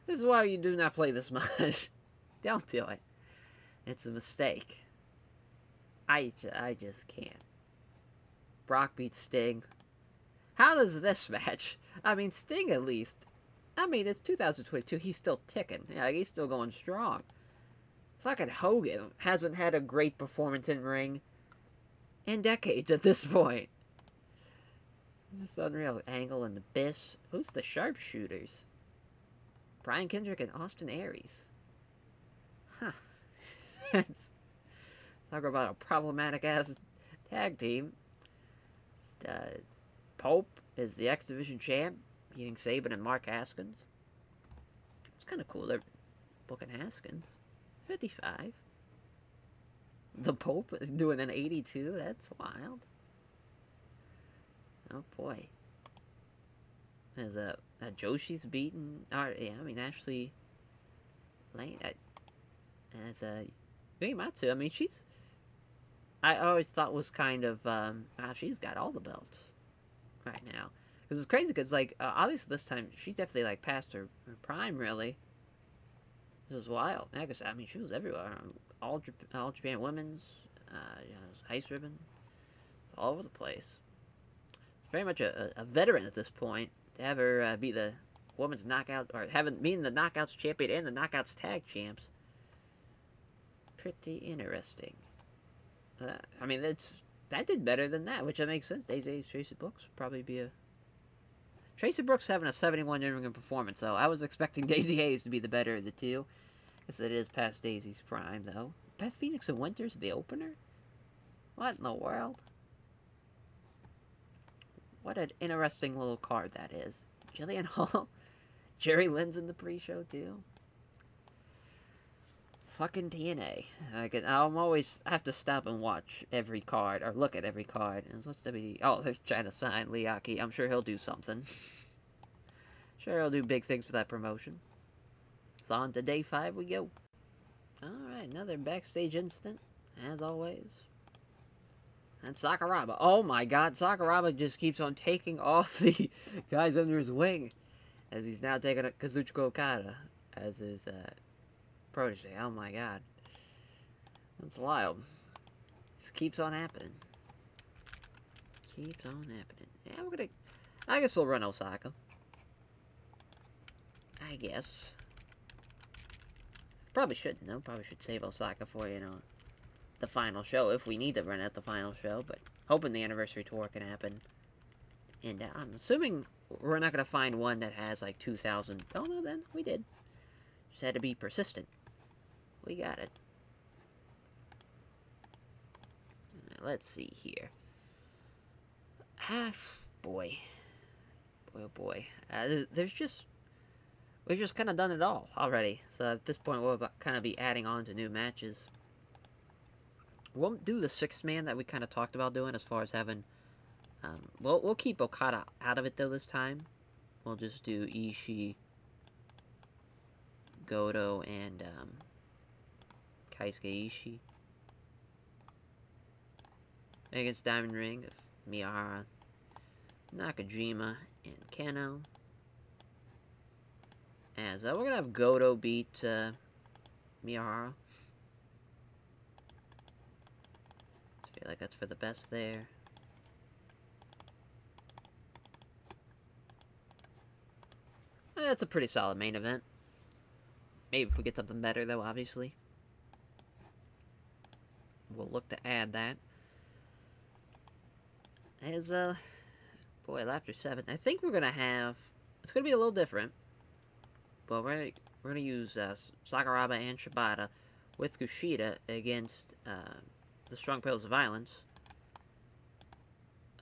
This is why you do not play this much. Don't do it. It's a mistake. I just can't. Brock beats Sting. How does this match... I mean, Sting at least... I mean, it's 2022. He's still ticking. Yeah, like, he's still going strong. Fucking Hogan hasn't had a great performance in ring in decades at this point. Just unreal. Angle and Abyss. Who's the sharpshooters? Brian Kendrick and Austin Aries. Huh. That's... Talk about a problematic-ass tag team. Pope is the X Division champ. Beating Saban and Mark Haskins. It's kind of cool they're booking Haskins. 55. The Pope is doing an 82. That's wild. Oh boy. There's a Joshi's beaten. Yeah, I mean Ashley Lane. As a Yuimatsu. I mean she's. I always thought was kind of. Wow, she's got all the belts right now. Because it's crazy, because, like, obviously this time, she's definitely, like, past her prime, really. This is wild. I mean, she was everywhere. All Japan Women's, you know, Ice Ribbon. It's all over the place. very much a veteran at this point. To have her be the women's knockout, or having being the knockouts champion and the knockouts tag champs. Pretty interesting. I mean, that did better than that, which makes sense. Daisy's Tracy Brooks would probably be a... Tracy Brooks having a 71 in-ring performance, though. I was expecting Daisy Hayes to be the better of the two. As it is past Daisy's prime, though. Beth Phoenix and Winters, the opener? What in the world? What an interesting little card that is. Jillian Hall. Jerry Lynn's in the pre-show, too. Fucking TNA. I have to stop and watch every card, or look at every card. And what's WWE? Oh, there's China Sign, Liaki. I'm sure he'll do something. Sure he'll do big things for that promotion. So on to day 5 we go. Alright, another backstage incident, as always. And Sakuraba. Oh my god, Sakuraba just keeps on taking off the guys under his wing. As he's now taking up Kazuchika Okada as his, protege. Oh my god. That's wild. This keeps on happening. Keeps on happening. Yeah, we're gonna... I guess we'll run Osaka. I guess. Probably shouldn't, though. Probably should save Osaka for, you know, the final show. If we need to run out the final show. But hoping the anniversary tour can happen. And I'm assuming we're not gonna find one that has, like, 2,000... Oh, no, then. We did. Just had to be persistent. We got it. Let's see here. Ah, boy. Boy, oh boy. There's just... We've just kind of done it all already. So at this point, we'll kind of be adding on to new matches. We won't do the sixth man that we kind of talked about doing as far as having... we'll keep Okada out of it, though, this time. We'll just do Ishii, Goto, and Kaisuke Ishii. Against Diamond Ring of Miyahara, Nakajima, and Kento. And so we're going to have Goto beat Miyahara. I feel like that's for the best there. Well, that's a pretty solid main event. Maybe if we get something better, though, obviously. We'll look to add that. As, boy, Laughter 7. I think we're gonna have... It's gonna be a little different. But we're gonna use, Sakuraba and Shibata with Kushida against, the Strong Pillars of Violence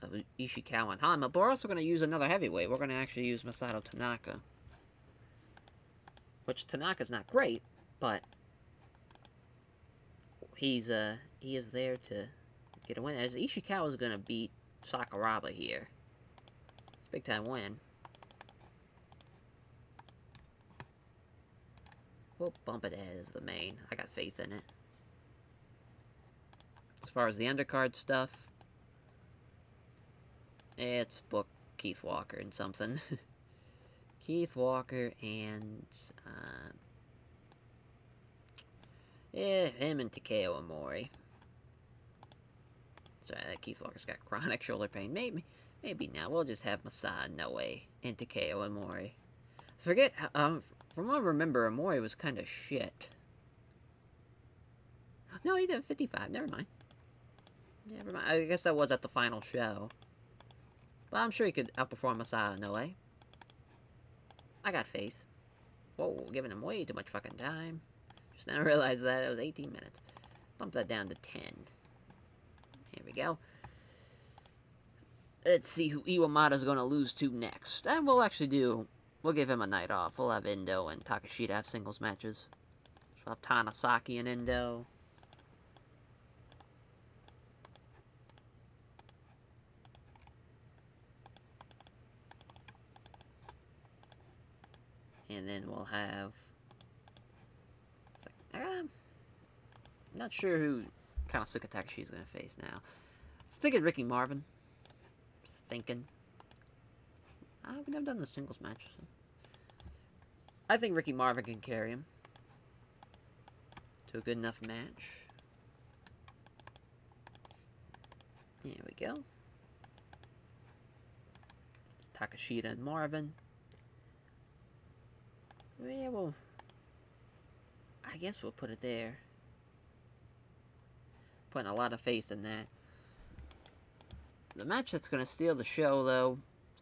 of Ishikawa and Hanma. But we're also gonna use another heavyweight. We're gonna actually use Masato Tanaka. Which Tanaka's not great, but he's he is there to get a win. As Ishikawa's gonna beat Sakuraba here. It's a big time win. We'll bump it as the main. I got faith in it. As far as the undercard stuff, it's book Keith Walker and something. Keith Walker and, yeah, him and Takeo Amori. Sorry, that Keith Walker's got chronic shoulder pain. Maybe not. We'll just have Masao Noe and Takeo Amori. Forget, from what I remember, Amori was kind of shit. No, he did 55. Never mind. Never mind. I guess that was at the final show. But I'm sure he could outperform Masao Noe. I got faith. Whoa, giving him way too much fucking time. Just now realized that it was 18 minutes. Bump that down to 10. Here we go. Let's see who Iwamata's gonna lose to next. And we'll actually do... We'll give him a night off. We'll have Endo and Takeshita have singles matches. We'll have Tanasaki and Endo. And then we'll have... I'm not sure who Konosuke Takeshi's going to face now. I was thinking Ricky Marvin. I've never done the singles match. So. I think Ricky Marvin can carry him to a good enough match. There we go. Takeshita and Marvin. Yeah, well, I guess we'll put it there. Putting a lot of faith in that. The match that's going to steal the show, though,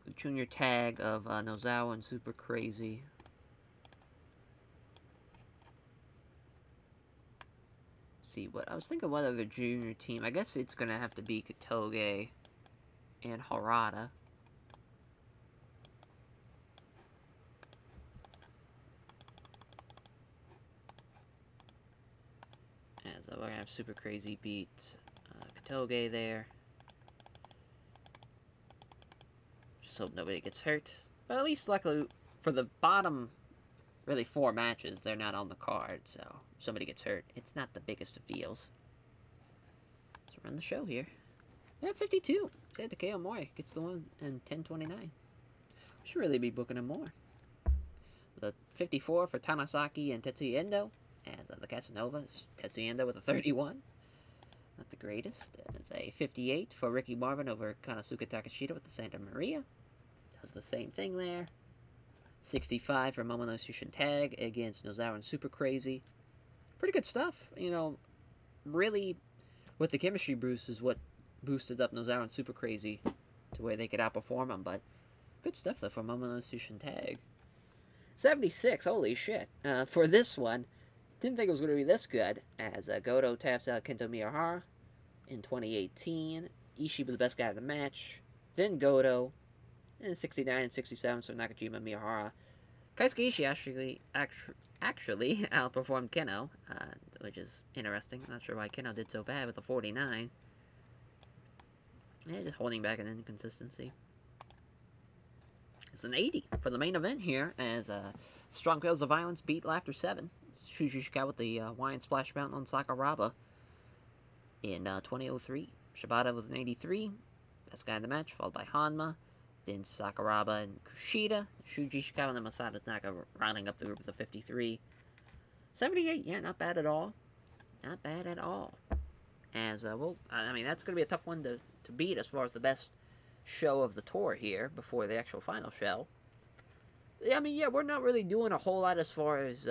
the junior tag of Nozawa and Super Crazy. Let's see what I was thinking. What other junior team? I guess it's going to have to be Kotoge and Harada. So we're going to have Super Crazy beat Kotoge there. Just hope nobody gets hurt. But at least, luckily, for the bottom, really, 4 matches, they're not on the card. So, if somebody gets hurt, it's not the biggest of deals. Let's run the show here. Yeah, 52. Yeah, Takeo Mori gets the one in 10:29. We should really be booking him more. The 54 for Tanasaki and Tetsuya Endo. As the Casanova, Tetsuya with a 31. Not the greatest. And it's a 58 for Ricky Marvin over Kanasuka Takeshita with the Santa Maria. Does the same thing there. 65 for Momono Sushin Tag against Nozawa and Super Crazy. Pretty good stuff. You know, really, with the chemistry boost is what boosted up Nozawa and Super Crazy to where they could outperform them. But good stuff, though, for Momono Sushin Tag. 76, holy shit. For this one, didn't think it was going to be this good, as Goto taps out Kento Miyahara in 2018. Ishii was the best guy of the match. Then Goto. And 69 and 67, so Nakajima and Miyahara. Kaisuke Ishii actually outperformed Keno, which is interesting. Not sure why Keno did so bad with a 49. Yeah, just holding back an inconsistency. It's an 80 for the main event here, as Strong Tales of Violence beat Laughter 7. Ishikawa with the Hawaiian Splash Mountain on Sakuraba in 2003. Shibata with an 83. Best guy in the match, followed by Hanma. Then Sakuraba and Kushida. Shuji Ishikawa and then Masato Tanaka rounding up the group with a 53. 78, yeah, not bad at all. Not bad at all. As, well, I mean, that's going to be a tough one to beat as far as the best show of the tour here before the actual final show. I mean, yeah, we're not really doing a whole lot as far as,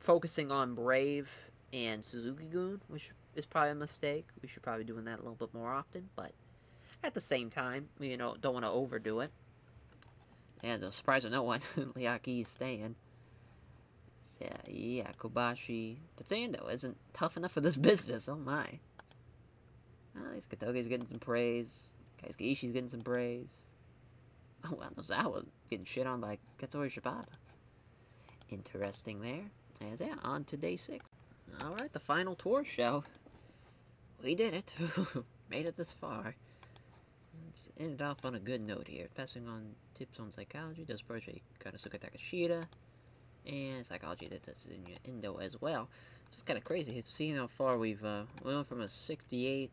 focusing on Brave and Suzuki-gun, which is probably a mistake. We should probably be doing that a little bit more often, but at the same time, you know, don't want to overdo it. And a surprise of no one, Liaki is staying. So, yeah, Kobashi. Tatsando isn't tough enough for this business, oh my. At least Kotoge's getting some praise. Kaisuke Ishii's getting some praise. Oh, well, Nozawa's getting shit on by Katsuri Shibata. Interesting there. As yeah, on to day 6. Alright, the final tour show. We did it. Made it this far. Let's end it off on a good note here. Passing on tips on psychology does Project Kanasuka Takeshita. And psychology that does Endo as well. It's just kind of crazy seeing how far we've we went from a 68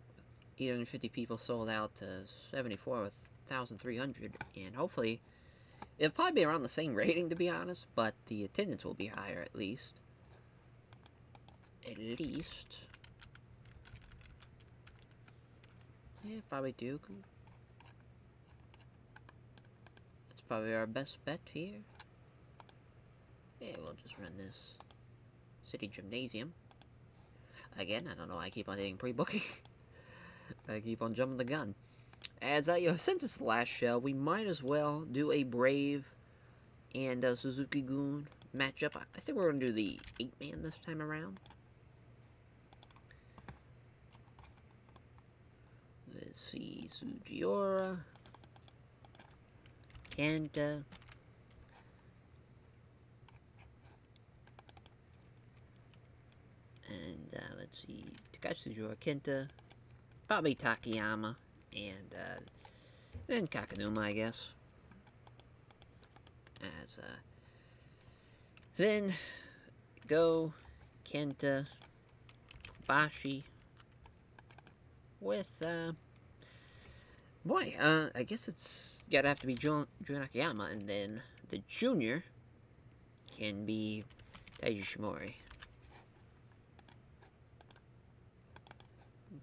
with 850 people sold out to 74 with 1,300. And hopefully it'll probably be around the same rating, to be honest, but the attendance will be higher, at least. At least. Yeah, probably do. That's probably our best bet here. Yeah, we'll just run this City Gymnasium. Again, I don't know why I keep on hitting pre-booking. I keep on jumping the gun. As you know, since it's the last show, we might as well do a Brave and Suzuki-gun matchup. I think we're going to do the 8-man this time around. Let's see, Sujiura, Kenta, and let's see, Takashi Sujiura, Kenta, probably Takayama. And then Kakanuma, I guess. As then Go, Kenta, Kobashi with boy, I guess it's gotta have to be Jun Akiyama, and then the junior can be Takeshi Morishima.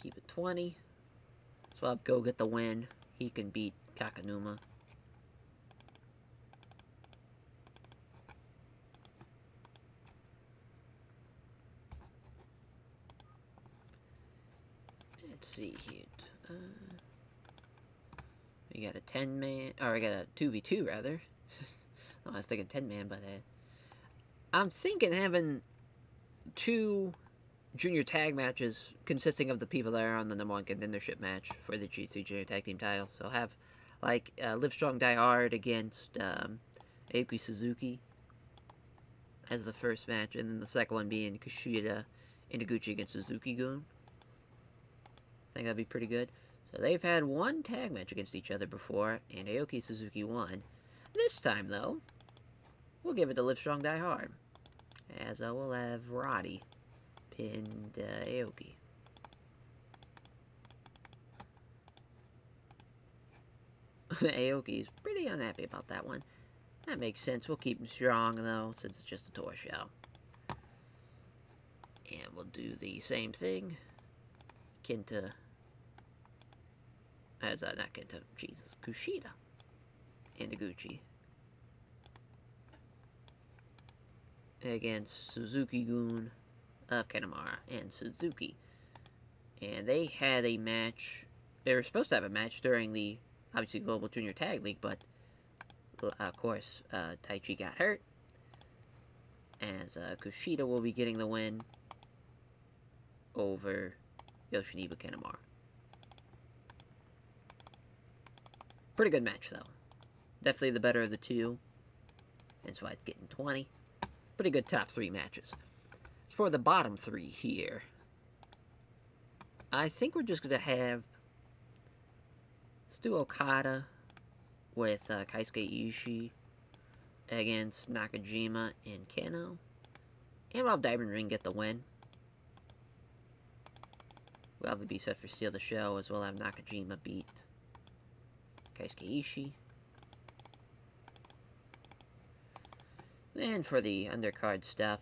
Keep it 20. Go get the win. He can beat Kakanuma. Let's see here. We got a 10-man, or we got a 2v2 rather. No, I was thinking 10-man, but I'm thinking having 2 junior tag matches consisting of the people that are on the #1 contendership match for the GC junior tag team title. So I'll have like Live Strong Die Hard against Aoki Suzuki as the first match, and then the second one being Kushida and Taguchi against Suzuki-gun. I think that'd be pretty good. So they've had 1 tag match against each other before, and Aoki Suzuki won. This time, though, we'll give it to Live Strong Die Hard, as I will have Roddy pinned Aoki. Aoki's pretty unhappy about that one. That makes sense. We'll keep him strong, though, since it's just a tour show. And we'll do the same thing. Kenta... As not Kenta, Jesus, Kushida and Taguchi against Suzuki-gun of Kanemaru and Suzuki, and they had a match. They were supposed to have a match during the obviously Global Junior Tag League, but of course Taichi got hurt, as Kushida will be getting the win over Yoshinobu Kanemaru. Pretty good match, though. Definitely the better of the two. That's why it's getting 20. Pretty good top 3 matches. As for the bottom 3 here, I think we're just going to have... Let's do Okada with Kaisuke Ishii against Nakajima and Kano. And we'll have Diamond Ring get the win. We'll have it be set for Steal the Show, as we'll have Nakajima beat Kaisuke Ishii. And for the undercard stuff,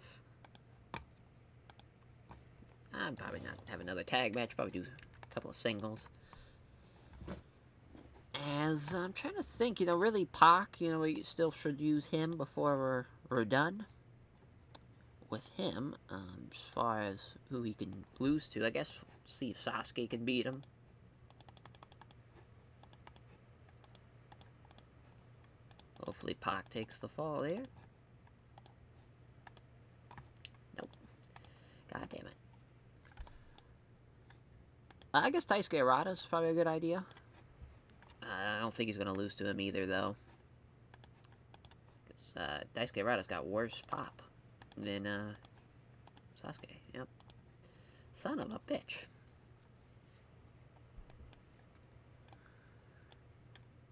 I'm probably not have another tag match, probably do a couple of singles. As I'm trying to think, really Pac, we still should use him before we're done with him. As far as who he can lose to, I guess see if Sasuke can beat him. Hopefully Pac takes the fall there. Nope. God damn it. I guess Taisuke Arata's probably a good idea. I don't think he's going to lose to him either, though. Because Taisuke Arata's got worse pop than Sasuke. Yep. Son of a bitch.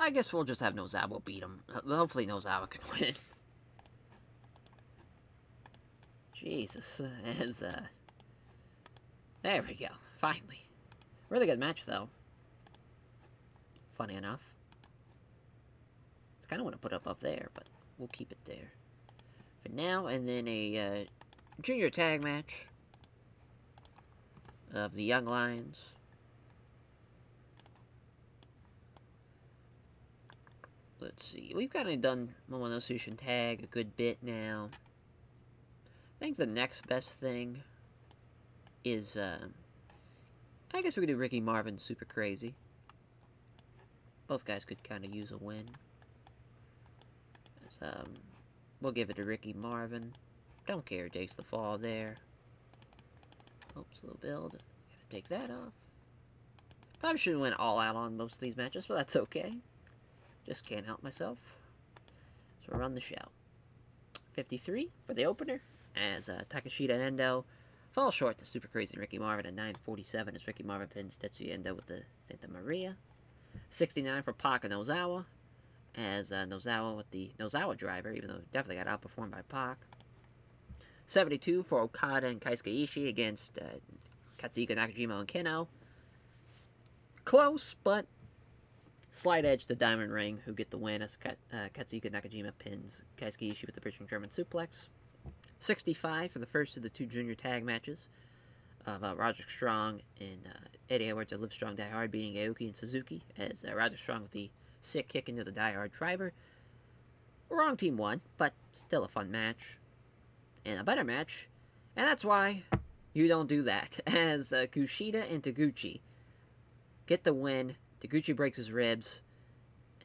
I guess we'll just have Nozawa beat him. Hopefully Nozawa can win. Jesus. As, there we go. Finally. Really good match, though. Funny enough. I kind of want to put up there, but we'll keep it there for now. And then a junior tag match of the Young Lions. Let's see, we've kind of done Momono Sushin Tag a good bit now. I think the next best thing is, I guess we could do Ricky Marvin Super Crazy. Both guys could kind of use a win. So, we'll give it to Ricky Marvin. Don't care, takes the fall there. Oops, little build. Gotta take that off. Probably should have went all out on most of these matches, but that's okay. Just can't help myself. So we'll run the show. 53 for the opener, as Takeshita and Endo fall short to Super Crazy and Ricky Marvin at 9:47 as Ricky Marvin pins Tetsuya Endo with the Santa Maria. 69 for Pac and Nozawa, as Nozawa with the Nozawa driver, even though he definitely got outperformed by Pac. 72 for Okada and Kaisuke Ishii against Katsuhiko Nakajima and Keno. Close, but slight edge to Diamond Ring, who get the win as Katsuhiko Nakajima pins Kaisuke Ishii with the bridging German suplex. 65 for the first of the 2 junior tag matches of Roger Strong and Eddie Edwards of Live Strong Die Hard beating Aoki and Suzuki, as Roger Strong with the sick kick into the Die Hard driver. Wrong team won, but still a fun match. And a better match. And that's why you don't do that, as Kushida and Taguchi get the win. Taguchi breaks his ribs.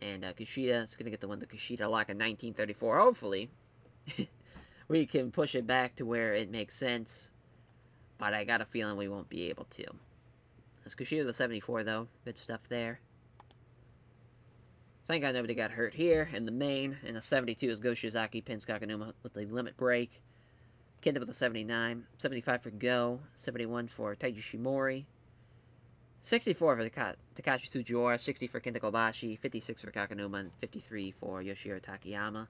And Kushida is going to get the win. The Kushida lock in 1934. Hopefully, we can push it back to where it makes sense. But I got a feeling we won't be able to. That's Kushida the 74, though. Good stuff there. Thank God nobody got hurt here in the main. And the 72 is Go Shiozaki pins Kakanuma with the limit break. Kenta with the 79. 75 for Go. 71 for Takeshi Ishimori. 64 for Takashi Tsujiura. 60 for Kenta Kobashi. 56 for Kakanuma. And 53 for Yoshiro Takayama.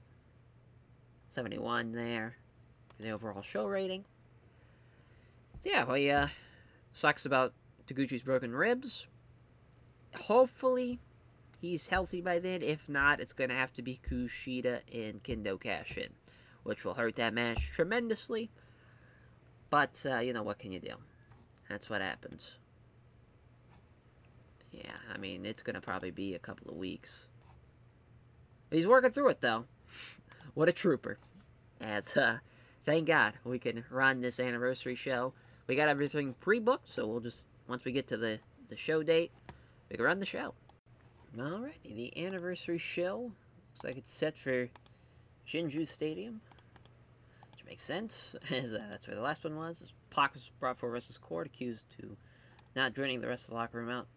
71 there for the overall show rating. So yeah, well, yeah. Sucks about Taguchi's broken ribs. Hopefully he's healthy by then. If not, it's going to have to be Kushida and Kendo cash in, which will hurt that match tremendously. But, you know, what can you do? That's what happens. Yeah, I mean, it's going to probably be a couple of weeks. He's working through it, though. What a trooper. As, thank God we can run this anniversary show. We got everything pre-booked, so we'll just... Once we get to the show date, we can run the show. Alrighty, the anniversary show. Looks like it's set for Shinju Stadium. Which makes sense, as that's where the last one was. Pac was brought for wrestler's court, accused to not joining the rest of the locker room out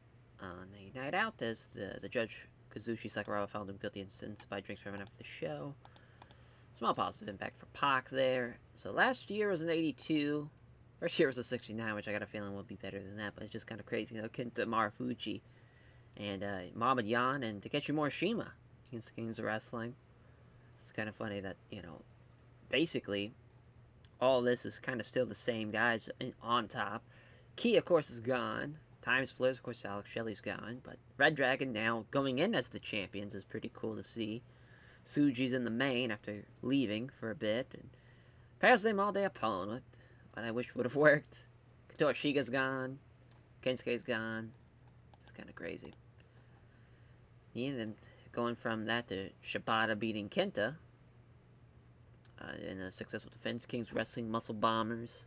on the night out, as the judge, Kazushi Sakuraba, found him guilty and sentenced by drinks for having after the show. Small positive impact for Pac there. So last year was an 82. First year was a 69, which I got a feeling will be better than that, but it's just kind of crazy. You know, Kenta Marufuji and Mohamed Yan and Takeshi Morishima against the Kings of Wrestling. It's kind of funny that, you know, basically all this is kind of still the same guys on top. Key, of course, is gone. Time Splitters, of course, Alex Shelley's gone. But Red Dragon now going in as the champions is pretty cool to see. Suji's in the main after leaving for a bit. And pass them all day opponent. But I wish would have worked. Katoru Shiga's gone. Kensuke's gone. It's kind of crazy. Yeah, then going from that to Shibata beating Kenta in a successful defense. Kings Wrestling, Muscle Bombers.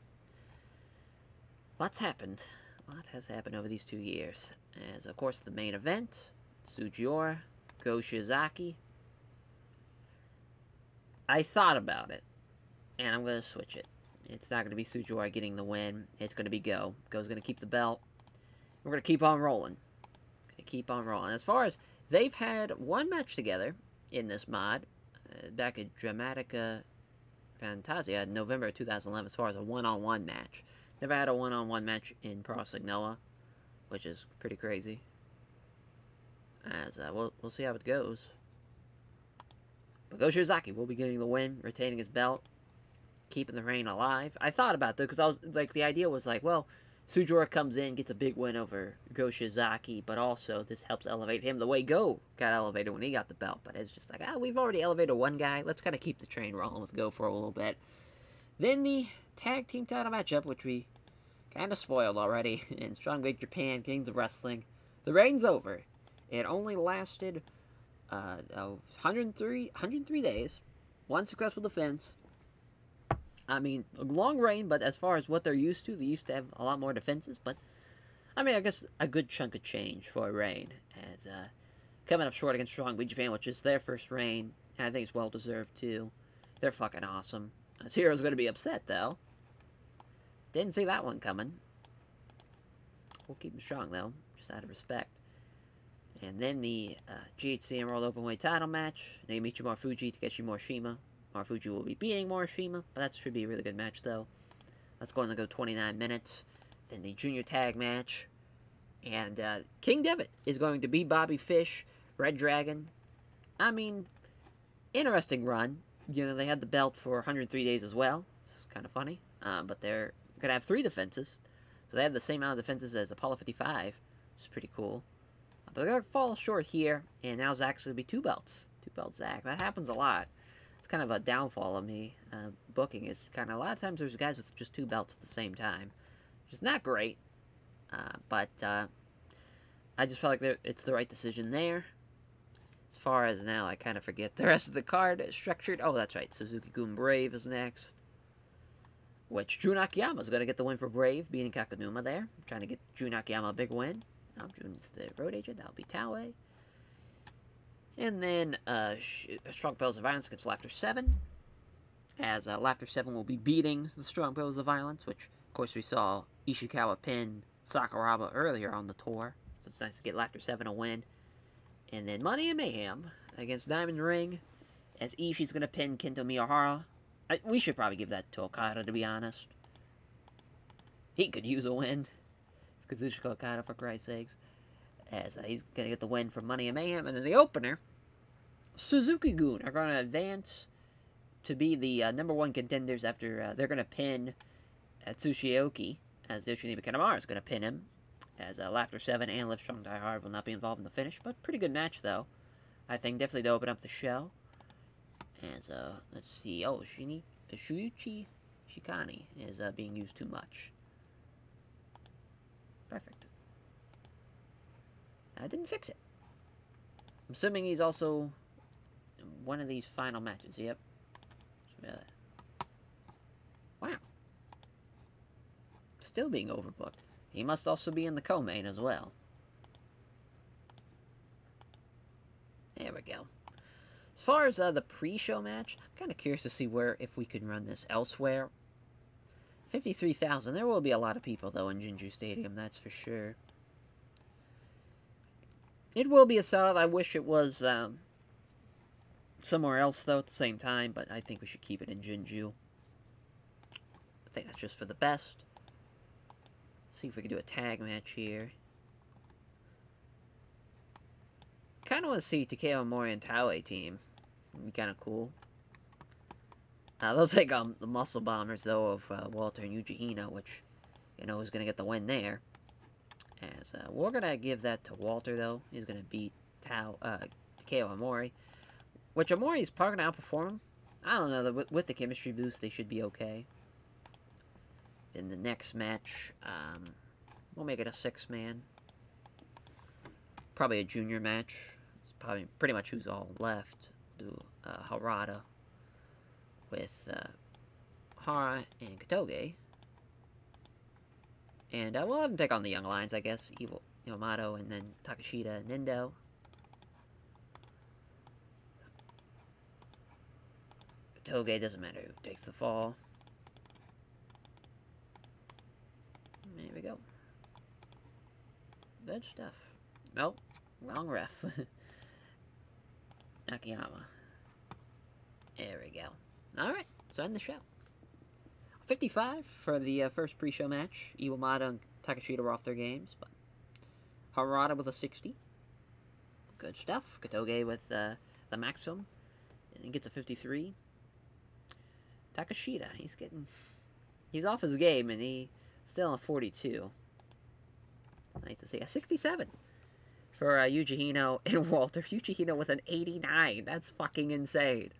Lots happened. A lot has happened over these 2 years. As, of course, the main event. Tsujiura. Go Shiozaki. I thought about it. And I'm going to switch it. It's not going to be Tsujiura getting the win. It's going to be Go. Go's going to keep the belt. We're going to keep on rolling. Going to keep on rolling. As far as they've had one match together in this mod, back at Dramatica Fantasia in November of 2011, as far as a one-on-one match. Never had a one-on-one match in Pro Wrestling Noah, which is pretty crazy. As we'll see how it goes. But Go Shiozaki will be getting the win, retaining his belt. Keeping the reign alive. I thought about that because I was like, the idea was like, well, Tsujiura comes in, gets a big win over Go Shiozaki, but also this helps elevate him the way Go got elevated when he got the belt. But it's just like, ah, we've already elevated one guy. Let's kind of keep the train rolling with Go for a little bit. Then the tag team title matchup, which we kind of spoiled already in Strong Japan, Kings of Wrestling. The reign's over. It only lasted 103 days, one successful defense. I mean, a long reign, but as far as what they're used to, they used to have a lot more defenses, but, I mean, I guess a good chunk of change for a reign, as, coming up short against Strong Japan, which is their first reign, and I think it's well-deserved, too. They're fucking awesome. Tsujiura's gonna be upset, though. Didn't see that one coming. We'll keep him strong, though, just out of respect. And then the, GHC World Openweight title match, Naomichi Marufuji, Takeshi Morishima. Marufuji will be beating Morishima, but that should be a really good match, though. That's going to go 29 minutes. Then the junior tag match. And King Devitt is going to be Bobby Fish, Red Dragon. I mean, interesting run. You know, they had the belt for 103 days as well. It's kind of funny. But they're going to have 3 defenses. So they have the same amount of defenses as Apollo 55, which is pretty cool. But they're going to fall short here, and now Zach's going to be 2 belts. 2 belts, Zach. That happens a lot. Kind of a downfall of me booking is kind of a lot of times there's guys with just 2 belts at the same time, which is not great, but I just felt like it's the right decision there. As far as now, I kind of forget the rest of the card is structured. Oh, that's right, Suzuki-gun Brave is next, which Jun Akiyama is going to get the win for Brave, beating Kakanuma there, trying to get Jun Akiyama a big win. Jun's the road agent. That'll be Taue. And then Strong Bells of Violence against Laughter 7. As Laughter 7 will be beating the Strong Bells of Violence, which, of course, we saw Ishikawa pin Sakuraba earlier on the tour. So it's nice to get Laughter 7 a win. And then Money and Mayhem against Diamond Ring. As Ishii's going to pin Kento Miyahara. We should probably give that to Okada, to be honest. He could use a win. It's Kazuchika Okada, for Christ's sakes. As he's going to get the win for Money and Mayhem. And then the opener, Suzuki-gun are going to advance to be the #1 contenders after they're going to pin Tsuchioki, as Yoshinobu Kanemaru is going to pin him. As Laughter 7 and Live Strong Die Hard will not be involved in the finish, but pretty good match, though. I think definitely to open up the show. As, let's see, oh, Shuichi Shikani is being used too much. Perfect. I didn't fix it. I'm assuming he's also one of these final matches, yep. Wow. Still being overbooked. He must also be in the co-main as well. There we go. As far as the pre-show match, I'm kind of curious to see where, if we can run this elsewhere. 53,000. There will be a lot of people, though, in Jinju Stadium, that's for sure. It will be a solid. I wish it was somewhere else, though, at the same time, but I think we should keep it in Jinju. I think that's just for the best. See if we can do a tag match here. Kind of want to see Takeo Mori and Taue team. It'd be kind of cool. They'll take the Muscle Bombers, though, of Walter and Yuji Hino, which, you know, is going to get the win there. As we're going to give that to Walter, though. He's going to beat Takeo Amori, which Amori is probably going to outperform him. I don't know. With the chemistry boost, they should be okay. In the next match, we'll make it a 6-man. Probably a junior match. It's probably pretty much who's all left. We'll do Harada with Hara and Kotoge. And we'll have them take on the Young Lions, I guess. Evil Yamato and then Takashita and Nendo. Kotoge, doesn't matter who takes the fall. There we go. Good stuff. Nope. Wrong ref. Akiyama. There we go. Alright. Let's end the show. 55 for the first pre-show match. Iwamata and Takashita were off their games, but Harada with a 60. Good stuff. Kotoge with the maximum. And he gets a 53. Takashita. He's off his game, and he... still on 42. Nice to see. A 67 for Yuji Hino and Walter. Yuji Hino with an 89. That's fucking insane.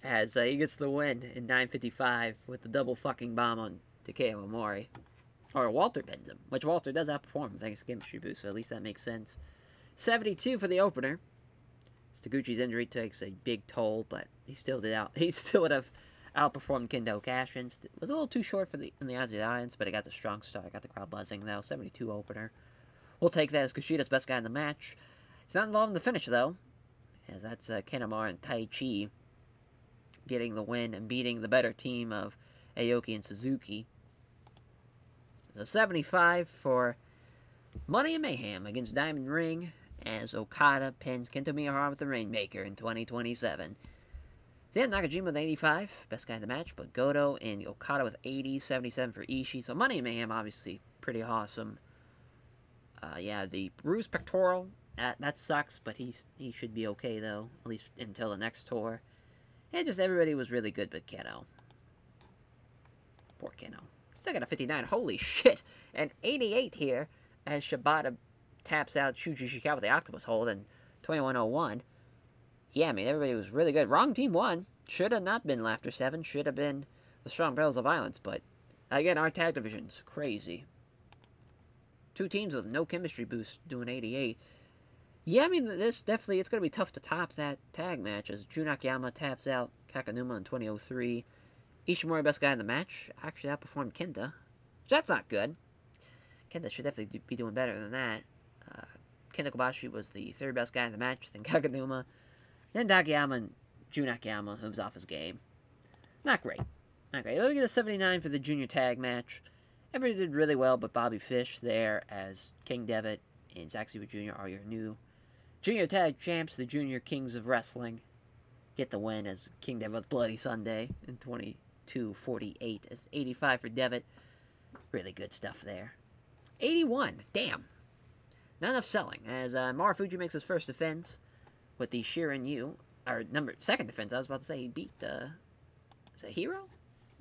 As he gets the win in 9:55 with the double fucking bomb on Takeo Amori. Or Walter bends him, which Walter does outperform thanks to chemistry boost, so at least that makes sense. 72 for the opener. Taguchi's injury takes a big toll, but he still would have outperformed Kendo Kashin. It was a little too short in the eyes of the audience, but it got the strong start. It got the crowd buzzing, though. 72 opener. We'll take that as Kushida's best guy in the match. He's not involved in the finish, though, as that's Kanemaru and Taichi getting the win and beating the better team of Aoki and Suzuki. So 75 for Money and Mayhem against Diamond Ring as Okada pins Kento Miyahara with the Rainmaker in 2027. Then Nakajima with 85, best guy in the match, but Goto and Okada with 80, 77 for Ishii. So Money and Mayhem, obviously, pretty awesome. Yeah, the bruised pectoral, that sucks, but he should be okay, though, at least until the next tour. And just everybody was really good but Keno. Poor Keno. Still got a 59, holy shit! And 88 here, as Shibata taps out Shuji Ishikawa with the octopus hold in 21:01. Yeah, I mean, everybody was really good. Wrong team won. Should have not been Laughter 7. Should have been the Strong Barrels of Violence. But, again, our tag division's crazy. Two teams with no chemistry boost doing 88. Yeah, I mean, this definitely, it's going to be tough to top that tag match as Jun Akiyama taps out Kakanuma in 20:03. Ishimori, best guy in the match. Actually, outperformed Kenta. That's not good. Kenta should definitely be doing better than that. Kenta Kobashi was the third best guy in the match, then Kakanuma, then Akiyama and Jun Akiyama, who was off his game. Not great. Not great. We get a 79 for the junior tag match. Everybody did really well, but Bobby Fish there as King Devitt and Zack Sabre Jr. are your new junior tag champs. The junior Kings of Wrestling get the win as King Devitt Bloody Sunday in 22:48. It's 85 for Devitt. Really good stuff there. 81. Damn. Not enough selling as Marufuji makes his first defense with the Shirin Yu. Or second defense. I was about to say he beat is that Hero?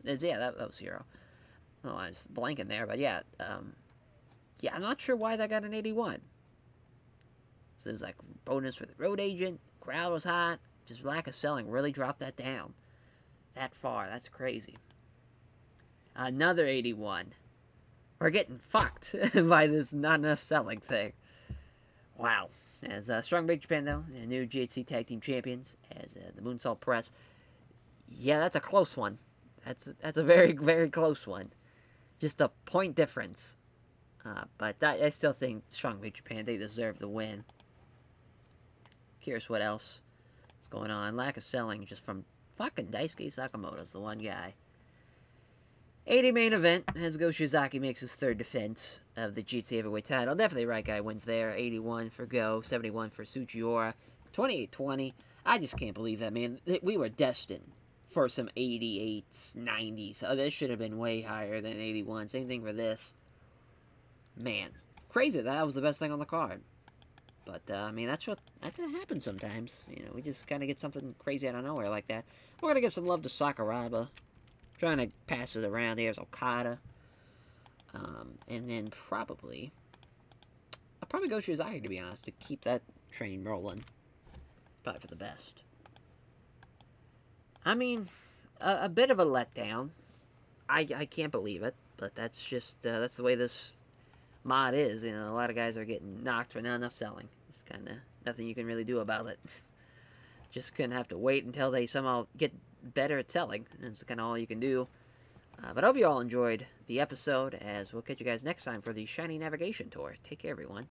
It's, yeah, that was Hero. Oh, I was blanking there, but yeah. Yeah, I'm not sure why that got an 81. Seems like bonus for the road agent. Crowd was hot. Just lack of selling really dropped that down. That far. That's crazy. Another 81. We're getting fucked by this not enough selling thing. Wow. As Strong Japan, though, the new GHC Tag Team Champions, as the Moonsault Press. Yeah, that's a close one. That's a very, very close one. Just a point difference. But I still think Strong Japan, they deserve the win. Curious what else is going on. Lack of selling just from fucking Daisuke Sakamoto's the one guy. 80 main event as Go Shiozaki makes his third defense of the GHC Heavyweight title. Definitely right guy wins there. 81 for Go, 71 for Tsuchiura, 28-20. I just can't believe that, man. We were destined for some 88s, 90s. Oh, this should have been way higher than 81. Same thing for this. Man, crazy. That was the best thing on the card. But, I mean, that's what happens sometimes. You know, we just kind of get something crazy out of nowhere like that. We're going to give some love to Sakuraba. Trying to pass it around. There's Okada. And then probably... I'll probably go Shiozaki, to be honest, to keep that train rolling. Probably for the best. I mean, a bit of a letdown. I can't believe it. But that's just... that's the way this mod is. You know, a lot of guys are getting knocked for not enough selling. It's kind of nothing you can really do about it. Just gonna have to wait until they somehow get better at selling. That's kind of all you can do. But I hope you all enjoyed the episode, as we'll catch you guys next time for the Shiny Navigation Tour. Take care, everyone.